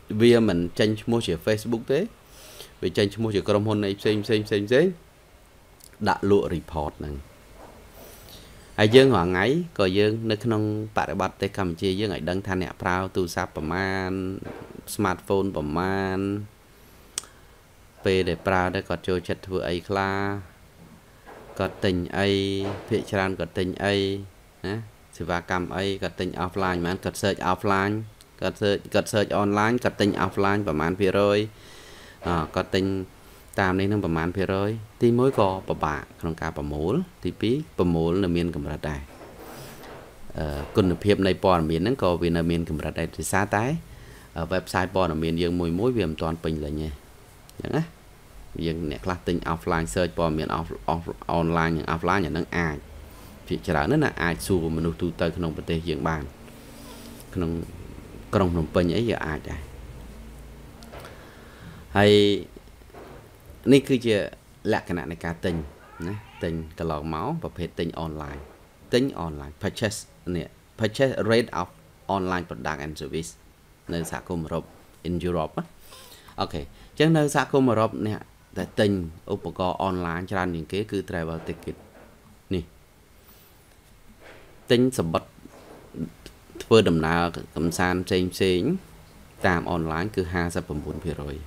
vì mình tranh mua chỉ Facebook thế vì tranh mua chỉ cầm hôn này xem xem xem dễ đã lụa report này ai dương hoàng ấy coi dương nơi không tại bát tây cầm chi dương ấy đăng thanh nhạc prao tu sáp bẩm an smartphone bẩm an về để prao để có chơi chặt vừa ấy la có tình ấy thị tràn có tình ấy nè sự va cầm ấy có tình offline mà có search offline có search có search online có tình offline bẩm an phía rồi à, có tình tam này nó bẩm an phía rồi thì mới có bà bạ trong cả bà mối thì phí bà mối là miền cầm ra đài côn hiệp này bòn miền nó có vì là miền cầm ra đài thì xa tái website bòn ở miền dương mùi mối viêm toàn bình là nhé nhá nhưng nè class tinh offline search bòn miền off, off online nhưng offline nhà nó ai thì trả nó là ai xu mình đầu tư tới không phải dương bàn không không không bình ấy giờ ai đây hay này cứ chưa lạ cái này cả tình nè tình cả lò máu và phê tình online tính online purchase nè purchase rate of online product and service nơi xã công Europe in Europe ok chứ nơi xã công Europe nè tại tình upco online cho nên những cái cứ travel ticket nè tính sập bật vừa đầm nào cầm san xem xem tạm online cứ hai sập bốn phía rồi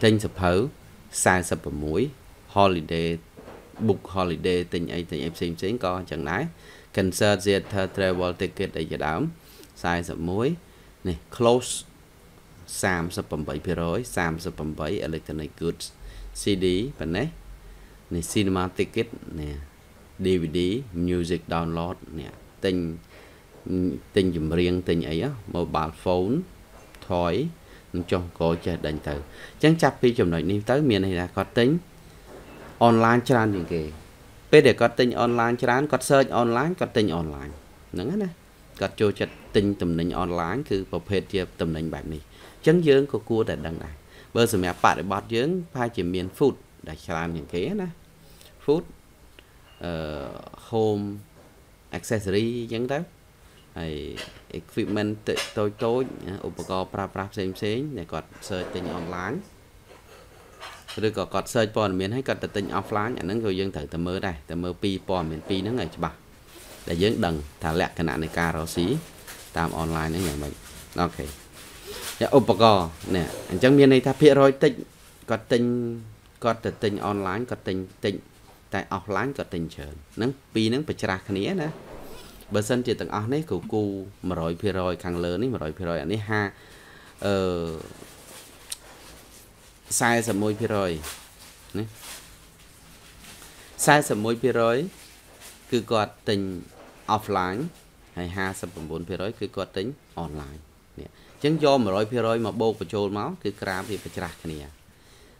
trên sập hấu sai sập mũi holiday book holiday tình ấy tình em xem xem coi chẳng lái concert theater travel ticket để giải đám sai sập mũi này close sam sập bầm bẫy phía rồi sam sập bầm bẫy electronic goods xê đê bạn đấy này cinema ticket nè đê vê đê music download nè tình tình dùm riêng tình ấy á mobile phone toy trong cổ chơi đánh từ chẳng chạp đi chồng nói đi tới miền này là có tính online cho anh những kì bây để có tính online cho anh có search online có tính online nắng này có cho chất tình tầm nền online cứ bọc hết chia tầm nền bạn này chẳng dưỡng của cua để đăng này bơ giờ mẹ bạn để bọt dưỡng phải chỉ miền food để cho làm những cái này food uh, home accessory chẳng đó hay equipment tối tối ủng hộ pra pra xem xem để có search tình online rồi có có search bọn miền hay có tình offline ảnh nó người dân thử tầm mơ đây tầm mơ pi bọn miền pi nó ngày cho bà để dân đằng thả lẹ cái nạn này ca rõ xí tạm online nó nhận mình ok ủng hộ nè chẳng miền này ta phía rồi tình có tình có tình online có tình tình tại ọc láng cho tình trơn nắng pi nắng bịch ra khné nè bờ sân chỉ từng ọc này cù cù mà rồi phi rồi càng lớn ấy mà rồi phi rồi anh ấy ha ờ sai sầm môi phi rồi nè sai sầm môi phi rồi cứ quạt tình offline hay ha sầm bốn phi rồi cứ quạt tính online nè chẳng do mà rồi phi rồi mà bô và trôi máu cứ cà thì bịch ra khné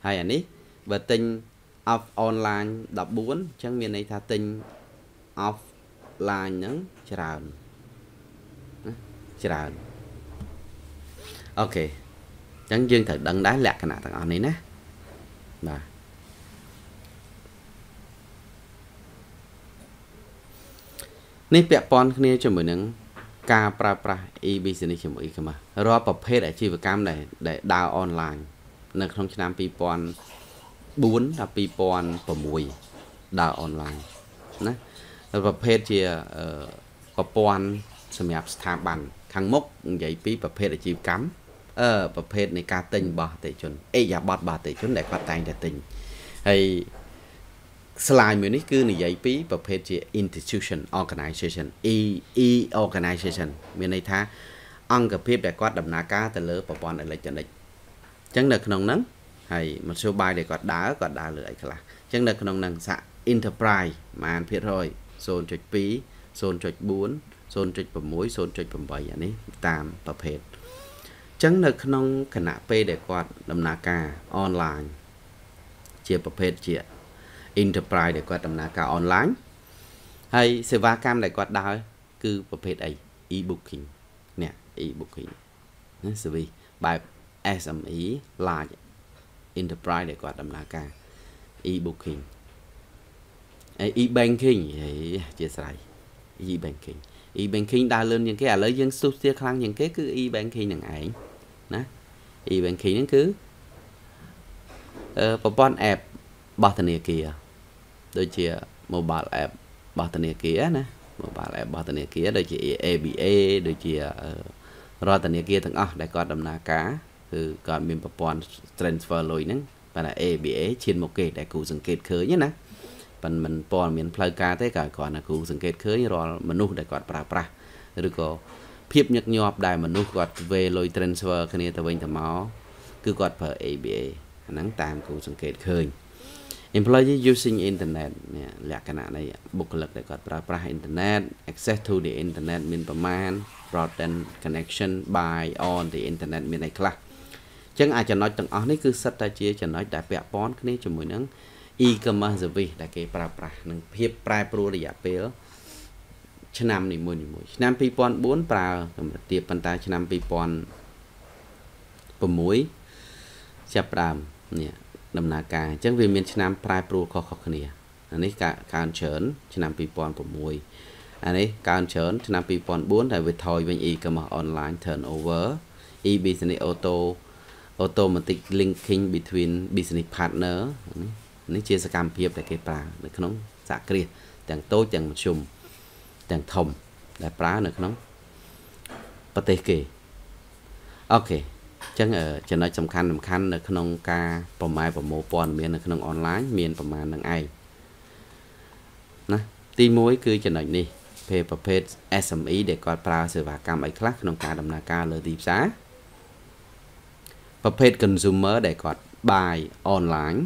hay anh ấy bờ tình off online đập bốn chẳng miền này tha tình offline nhẫn tràn tràn ok chẳng riêng thật đăng đá lẹt cái nào thằng anh này nè mà nên bẹp pon cái này cho mình những ca pra pra e business cho mình cái mà rồi tập hết để chi về cam này để đào online nên không chỉ làm pipon bốn là pipon và mùi đào online nè và phê chia pipon xem nhạc thả bàn khang mốc vậy pí và phê là chi cắm ờ và phê này cá tinh bò tệ chuẩn ấy giả bọt bò tệ chuẩn để phát tài để tình hay slide mình ấy cứ này vậy pí và phê chia institution organization e e organization mình này tha ăn cà phê để quát đầm ná cá từ lỡ pipon lại lại chuẩn đấy chẳng được nồng nắng hay một số bài để quạt đá quạt đá lưỡi là chẳng được nồng nằng xạ enterprise mà anh biết rồi zone trịch pí zone trịch bốn zone trịch phẩm muối zone trịch phẩm bảy vậy tam tập hết chẳng được nồng khả nạ p để quạt đầm ná ca online chia tập hết chia enterprise để quạt đầm ná ca online hay server cam để quạt đá cứ tập hết ấy e-booking nè e-booking nè vì bài ét em e là enterprise để quạt đầm lá cả e-booking, e-banking thì chia sẻ e-banking, e-banking đa lên những cái à lấy dân sưu tia khăn những cái cứ e-banking những ấy, nè e-banking những cứ, và bọn app bảo tần kia, đôi chia mobile app bảo tần kia nè, mobile app bảo tần kia đôi chia a bê a đôi chia rồi tần kia thằng à để quạt đầm lá cảคือ การ มี ประปอน transfer ลอยนั้นปาน เอ บี เอ เชียน transfer คณี เอ บี เอ อันนั้นตาม employee using internet เนี่ย internet access to the internet มี broadband connection by on the internet มี chẳng ai cho nói tầng ở đấy cứ sát ta chia cho nói đã vẽ bón cái này cho mỗi nắng e-commerce giờ vì đã kê pra pra nâng phê pra pro để giả phê đó cho năm này mười này mười năm phê bón bốn pra tiệp bàn tay cho năm phê bón bơm muối chập đàm nè đầm nà cà chẳng vì miền cho năm pra pro khó khó khăn nè anh ấy cả càn chớn cho năm phê bón bơm muối anh ấy càn chớn cho năm phê bón bốn tại vì thôi bên e-commerce online turnover e-business auto automatic linking between business partner นี่ជាសកម្មភាពដែលគេប្រើនៅក្នុងសហគ្រាសទាំងតូចទាំងមធ្យមទាំងធំដែលប្រើនៅក្នុងប្រទេសគេអូខេអញ្ចឹងចំណុចសំខាន់សំខាន់នៅក្នុងការប្រម៉ែប្រមូលព័ត៌មាននៅក្នុងអនឡាइनមានប្រមាណនឹងឯណាទីមួយគឺចំណុចនេះភេទប្រភេទ เอส เอ็ม อี ដែលគាត់ប្រើសេវាកម្មអីខ្លះក្នុងការដំណើរការលើទីផ្សារ ประเภท consumer ដែលគាត់ buy online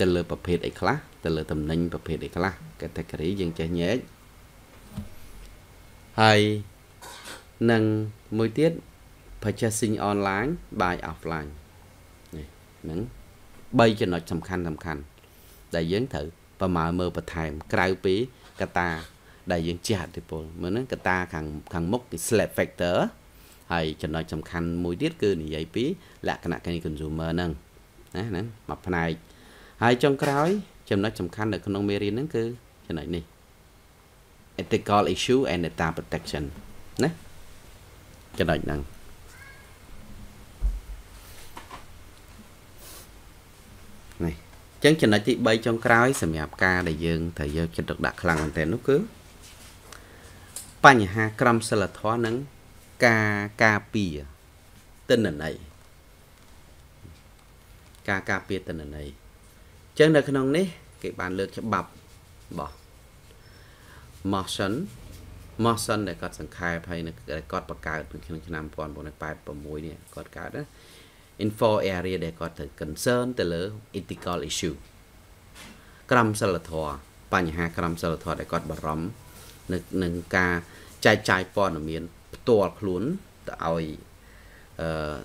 ទៅលើប្រភេទអីខ្លះទៅលើតំណែងប្រភេទអីខ្លះ category យើងចេះញែកហើយនឹងមួយទៀត purchasing online buy offline នេះនឹង ba ចំណុចសំខាន់ៗដែលយើងត្រូវប្រមើលមើលបន្ថែមក្រៅពីកត្តាដែលយើងចេះអតិពលមើលហ្នឹងកត្តាខាងខាងមុខគឺ slab factor ហើយចំណុចសំខាន់មួយទៀតគឺនិយាយពីលក្ខណៈ consumer ហ្នឹងណាហ្នឹងមួយផ្នែកហើយចុងក្រោយចំណុចសំខាន់នៅក្នុងមេរៀនហ្នឹងគឺចំណុចនេះ ethical issue and data protection ណាចំណុចហ្នឹង នេះ អញ្ចឹងចំណុចទី ba ចុងក្រោយសម្រាប់ការដែលយើងត្រូវយកចិត្តទុកដាក់ខ្លាំងមែនទែននោះគឺបញ្ហាក្រមសីលធម៌នឹង ការការពារ ទិន្នន័យ ការការពារ ទិន្នន័យ អញ្ចឹងនៅក្នុងនេះ cái bàn lược cho bập bỏ mỏ sấn mỏ sấn để cọt sẵn khai phải là cọt bạc cao từ khi năm còn bộ này bài bờ mũi này cọt cao đó info area để cọt thử concern từ lỡ ethical issue cầm sờ là thò bàn nhà cầm sờ là thò để cọt bờ rắm nâng nâng ca chai chai pon ở miền tua luồn tới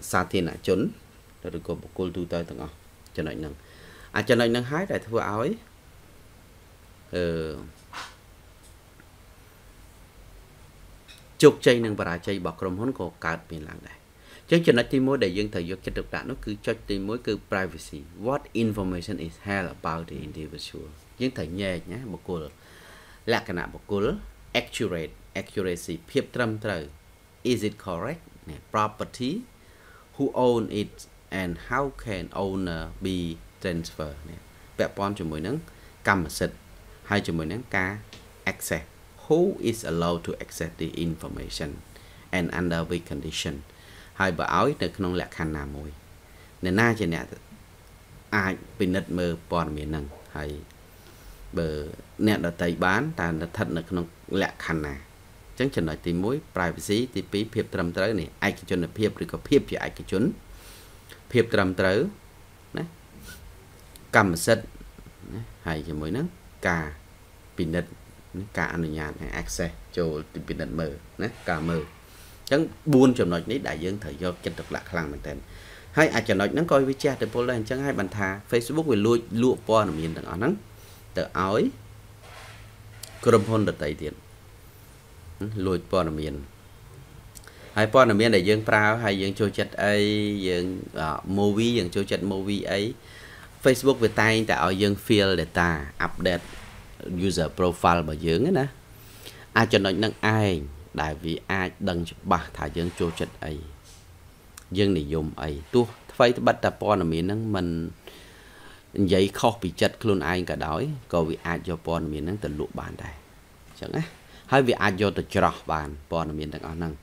sa thiên à chốn rồi còn một cô tu tới từng ở cho nên năng à cho nên năng hái để thua áo ấy chụp chay năng và chay bọc rồng hôn cổ cát miền làng này chứ cho nên tìm mối để dân thời dục chất độc đạn nó cứ cho tìm mối cứ privacy what information is held about the individual dân thời nhẹ nhé một cô là cái nào một cô accurate accuracy phép trâm trời is it correct property who own it and how can owner be transfer vẽ pon cho mỗi nắng cầm sạch hai cho mỗi nắng ca access who is allowed to access the information and under which condition hai bờ áo được nông lạc khăn nào mùi nên na trên nè ai bình đất mơ pon miền nắng hay bờ nè là tay bán ta là thật là nông lạc khăn nào chẳng chừng nói tìm mối privacy thì phí phép trầm tới này ai cái chốn là phép rồi có phép gì ai cái chốn phép trầm tới đấy cầm sạch hay cái mối nó cả bình định cả anh nhà này access cho bình định mở đấy cả mở chẳng buôn chừng nói đấy đại dương thời do chân thực lạc làng mình tên hay ai chừng nói nó coi với cha từ Poland chẳng hay bàn thà Facebook về lụa lụa po nằm yên ở nắng từ áo ấy cầm hôn được tay tiền lùi pon ở miền, hai pon ở miền để dương prao hay dương chơi chặt ấy, dương movie dương chơi chặt movie ấy, Facebook về tay ta ở dương field để ta update user profile mà dương ấy nè, ai cho nói năng ai, đại vì ai đăng bạc thả dương chơi chặt ấy, dương để dùng ấy, tu phải bắt ta pon ở miền năng mình giấy khó bị chặt luôn ai cả đói, còn vì ai cho pon ở miền năng tận lụa bàn đây, chẳng á. Hay vì ai vô từ chợ bàn, bọn mình đang ở nâng.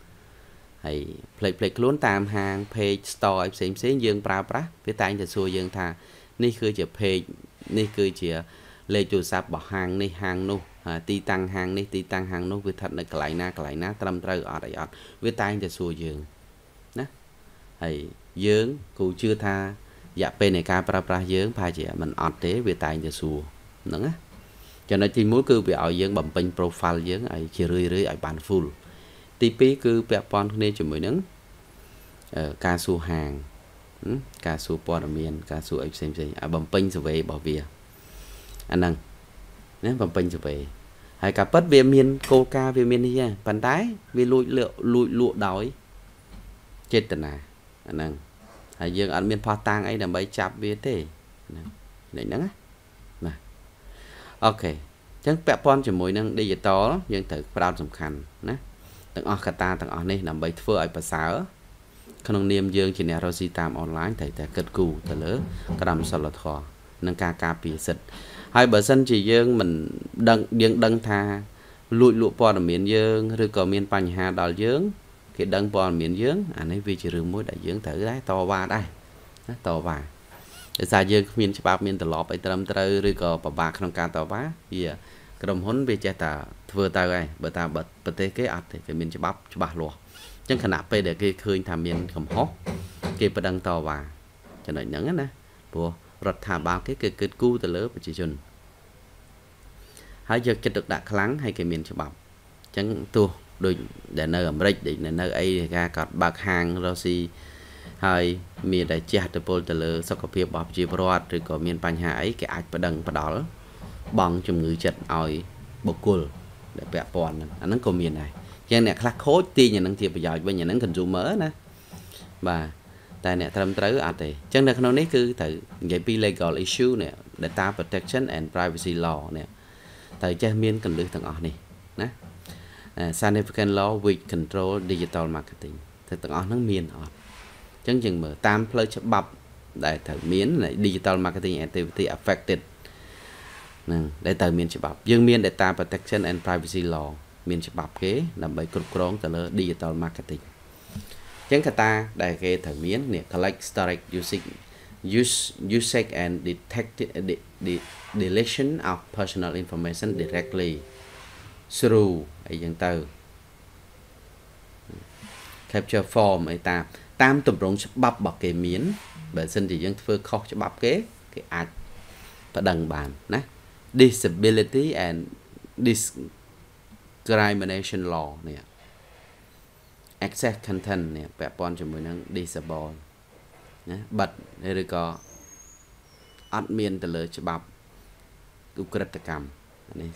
Hay play play luôn tam hàng, page store, xem xem dương pra pra. Với tay anh ta xua dương thà, này cứ chỉ page, này cứ chỉ lê chủ sạp bỏ hàng, này hàng nô. Tí tăng hàng, này tí tăng hàng nô. Với thật là cái này, cái này, trầm trời ở đây. Với tay anh ta xua dương. Hay dương, cụ chưa tha, dạ bên này ca pra pra dương, phải chỉ mình ọt thế, với tay anh ta xua. Đúng á. Cho nên thì mỗi cứ bị ở dân bẩm bình profile dân ấy chỉ rơi rơi ở bàn full tipi cứ bẹp pon nên cho mỗi nắng ca su hàng ca su pon ở miền ca su ấy xem gì bẩm bình trở về bảo về anh năng nếu bẩm bình trở về hay cả bất về miền coca về miền này bàn tái về lụi lụi lụi lụi đói chết tận à anh năng hay dân ăn miền pha tang ấy làm bấy chạp về thế này nắng ok chẳng bẹp pon chỉ mỗi năng đi về to nhưng thử vào tầm khăn nè tặng ở cả ta tặng ở đây làm bài phơi ở bà sáu không niệm dương chỉ nè rosi tam online thầy thầy cật cù thầy lỡ cái đầm sờ lọt thò nâng ca ca pì sệt hai bờ sân chỉ dương mình đăng dương đăng tha lụi lụi pon ở miền dương rồi còn miền pành hà đào dương cái đăng pon miền dương anh ấy vì chỉ rừng mối đại dương thử đấy to và đây to và sao dương miền Tây Bắc miền Tây lọp ấy tầm tới rồi có bà bạc trong cả tàu bá gì cái đồng hốn về che ta vừa ta này bờ ta bật bật thế cái ạt thì miền Tây Bắc Tây Bắc lọp chẳng khả năng bây để cái khơi tham miền cầm hót cái bờ đằng tàu và cho nên nhẫn nè bùa rật thả bao cái cái cái cu từ lớp chỉ chun hãy giờ cái được đã kháng hay cái miền Tây Bắc chẳng tu đôi để nơi ở đây để nơi ấy ra cọt bạc hàng rosi hay miền đại chia từ pol từ lỡ sau có việc bọc chìa rọt rồi có miền Pành Hà ấy cái ách và đằng và đó bằng chùm người chật ỏi bọc cùi để vẽ pòn anh nắng còn miền này cho nè khắc khối ti nhà nắng thiệp bây giờ bây giờ nắng cần dùng mỡ nè và tại nè tham tới à thì chẳng được nó nấy cứ thử giải pi legal issue nè data protection and privacy law nè tại cha miền cần được thằng ở này nè significant law with control digital marketing thì thằng ở nắng miền ở chẳng chừng mở tam play cho bập đại thử miến này digital marketing activity affected đại thử miến cho bập dương miến data protection and privacy law miến cho bập kế làm bảy cột cong từ lơ digital marketing chẳng cả ta đại cái thử miến này collect direct using use usage and detect the, the deletion of personal information directly through ấy dân từ capture form ấy ta tam tụm rong bắp bọc cái miến bản thân thì dân phơi khóc cho bắp cái cái ạt và đằng bàn nè disability and discrimination law nè access content nè bẹp pon cho mùi năng disable nè bật đây rồi có admin từ lời cho bắp ukrata cam này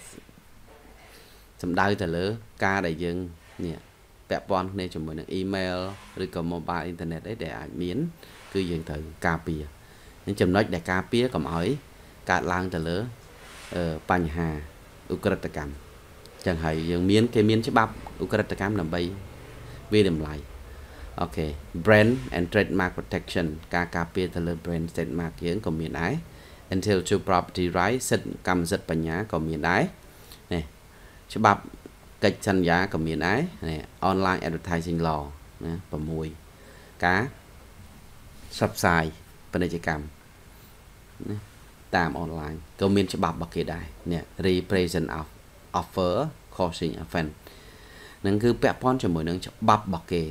sầm đai từ lời ca đại dương nè bẹp pon này cho mùi năng email rồi có mobile internet đấy để ảnh miến cứ dừng từ copy nên chấm nói để copy cầm ấy cả lang từ lỡ bành hà ukrata cam chẳng hay dừng miến cái miến cho bắp ukrata cam làm bay vi làm lại ok brand and trademark protection cả copy từ lỡ brand trademark dừng còn miến ấy intellectual property right sân cầm rất bành nhá còn miến ấy này cho bắp cách sanh giá còn miến ấy này online advertising law nè và mùi cá sắp xài bên đây cầm tạm online comment cho bạp bậc kỳ đại nè represent of offer causing offense nâng cứ bẹp pon cho mỗi nâng cho bạp bậc kỳ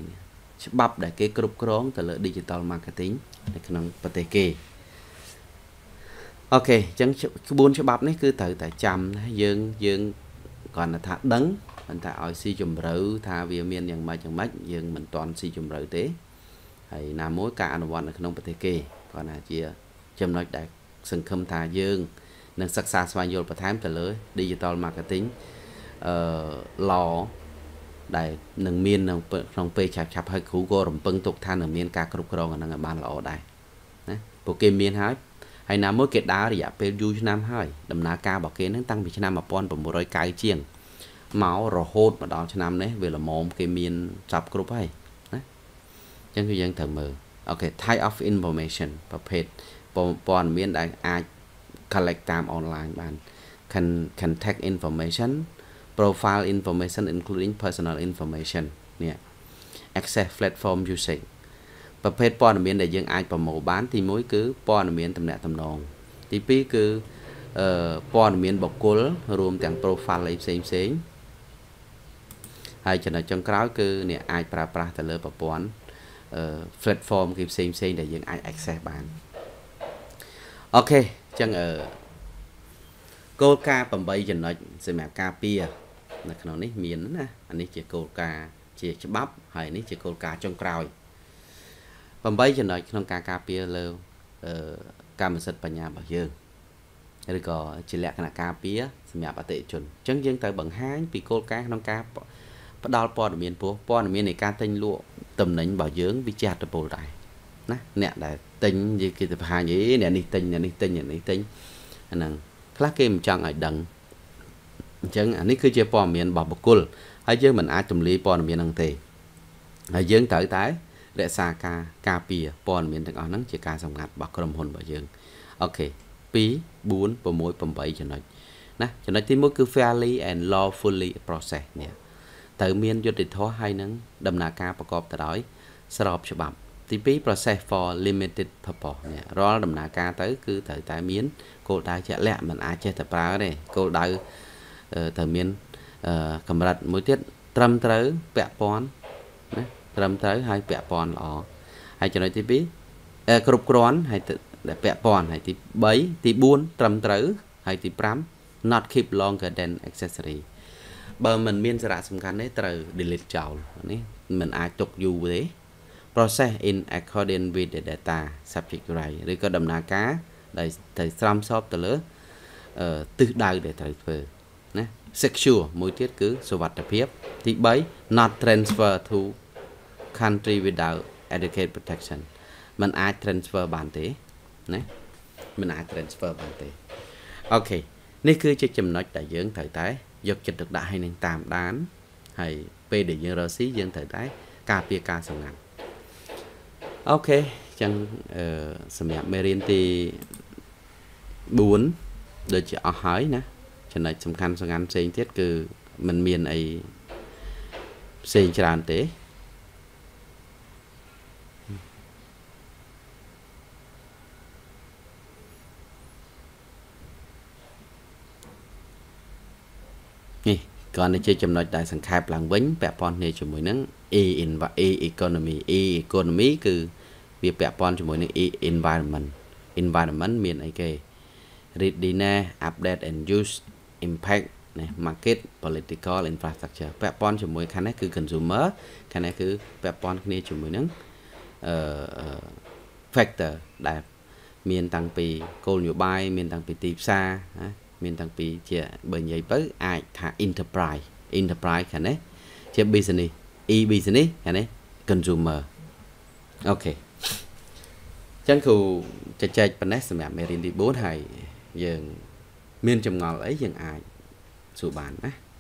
cho bạp để cái group krong từ lợi digital marketing để cái nâng bậc kỳ ok chẳng buôn cho bạp này cứ thử tại chăm dương dương còn là thả đấng mình thả ỏi si chùm rử thả viên miên dần mà chẳng mách dương mình toàn si chùm rử tế hay là mối cả anh vọng là không có thể kê còn là chia chấm nói đại sừng khâm thà dương nâng sắc xa xoay vô và thám từ lưới digital marketing uh, lò đại nâng miên nâng trong pê chạp chạp hơi khú gô rộng bưng tục tha nâng miên ca cực rộng nâng bàn lọ đại bộ kê miên hết hay là mối kết đá thì dạ pê du cho nam hơi đầm ná ca bảo kê nâng tăng vì cho nam mà bọn bằng một rối cái chiêng máu rồi hốt mà đó cho nam đấy vì là mồm kê miên chạp cực hay chẳng khi dân thầm mơ ok type of information và page bọn miễn đại ai collect time online bạn can contact information profile information including personal information nè access platform usage và page bọn miễn đại dân ai và mẫu bán thì mỗi cứ bọn miễn tầm nẹ tầm nòng thì phí cứ bọn miễn bọc côn rùm tàng profile lấy xem xem hay chẳng là trong cáo cứ nè ai pra pra thả lỡ và bọn Uh, platform kịp xem xem để dân ai access bạn ok chẳng ở cô ca bằng bây giờ nói xem mẹ ca pia là nó nít miếng nè anh ấy chỉ cô ca chỉ cho bắp hay nít chỉ cô ca trong cào bằng bây giờ nói không ca ca pia lâu ca mình sạch vào nhà bảo dương rồi có chỉ lẽ là ca pia xem mẹ bà tệ chuẩn chẳng dân tới bằng hái vì cô ca không ca đào pon ở miền phố pon ở miền này ca tinh lụa tầm đánh bảo dưỡng bị chặt ở bồ đại nè nè đại tinh gì kia tập hai gì nè đi tinh nè đi tinh nè đi tinh anh khác kia mình chẳng ai đằng chẳng anh ấy cứ chơi pon miền bảo bọc cùl hay chứ mình ai tùm lý pon ở miền năng tề hay dưỡng tới tái để xa ca ca pìa pon miền thằng ở nắng chỉ ca sòng ngặt bảo cầm hồn bảo dưỡng ok pí bốn và mối bầm bẫy cho nó nè cho nó tìm mối cứ fairly and lawfully process nè tự miên do thịt thó hay nắng đầm nà ca bọc cọp từ đói sọp cho bẩm tí process for limited purpose nè rồi đầm nà ca tới cứ thời tại miến cô đại chạy lẹ mình ai chơi tập ra này cô đại thời miến cầm rật mối tiết trâm tới bẹ pon trâm tới hai bẹ pon lọ hay cho nói tí bí cục rón hay để bẹ pon hay tí bấy tí buôn trâm tới hay tí pram not keep longer than accessory bởi mình miên ra xung khán đấy từ delete chào mình ai tục dù thế process in accordance with the data subject right rồi có đầm ná cá để thầy xăm xóp từ lỡ từ đây để thầy phơi nè sexual mối tiết cứ số vật tập hiệp thì bấy not transfer to country without adequate protection mình ai transfer bản thế nè mình ai transfer bản thế ok nếu cứ chơi chấm nói đại dương thời tái dọc chật được đại nên tạm đán hay về để dân rơi dân thời tái cà phê cà sầu ngắn ok chẳng xem nhạc merian thì bốn để chị ở hỏi nè cho nên sầm khăn sầu ngắn xem tiết cứ mình miền ấy xem cho đàn tế còn chơi chậm nói đại sản khai bằng bánh bẹp pon này cho mỗi nắng e và e economy e economy cứ việc bẹp pon cho mỗi nắng e environment environment miền ai kề readiness update and use impact này market political infrastructure bẹp pon cho mỗi khán này cứ consumer khán này cứ bẹp pon này cho mỗi nắng factor đại miền tăng pì cồn nhiều bay miền tăng pì tiệp xa mình tăng phí chia bởi giấy bớt ai thả enterprise enterprise khả nế chia business e business khả nế consumer ok chẳng khu chạy chạy bản nét mẹ mẹ đi bốn hai dường miên chầm ngọt lấy dường ai sụ bản á.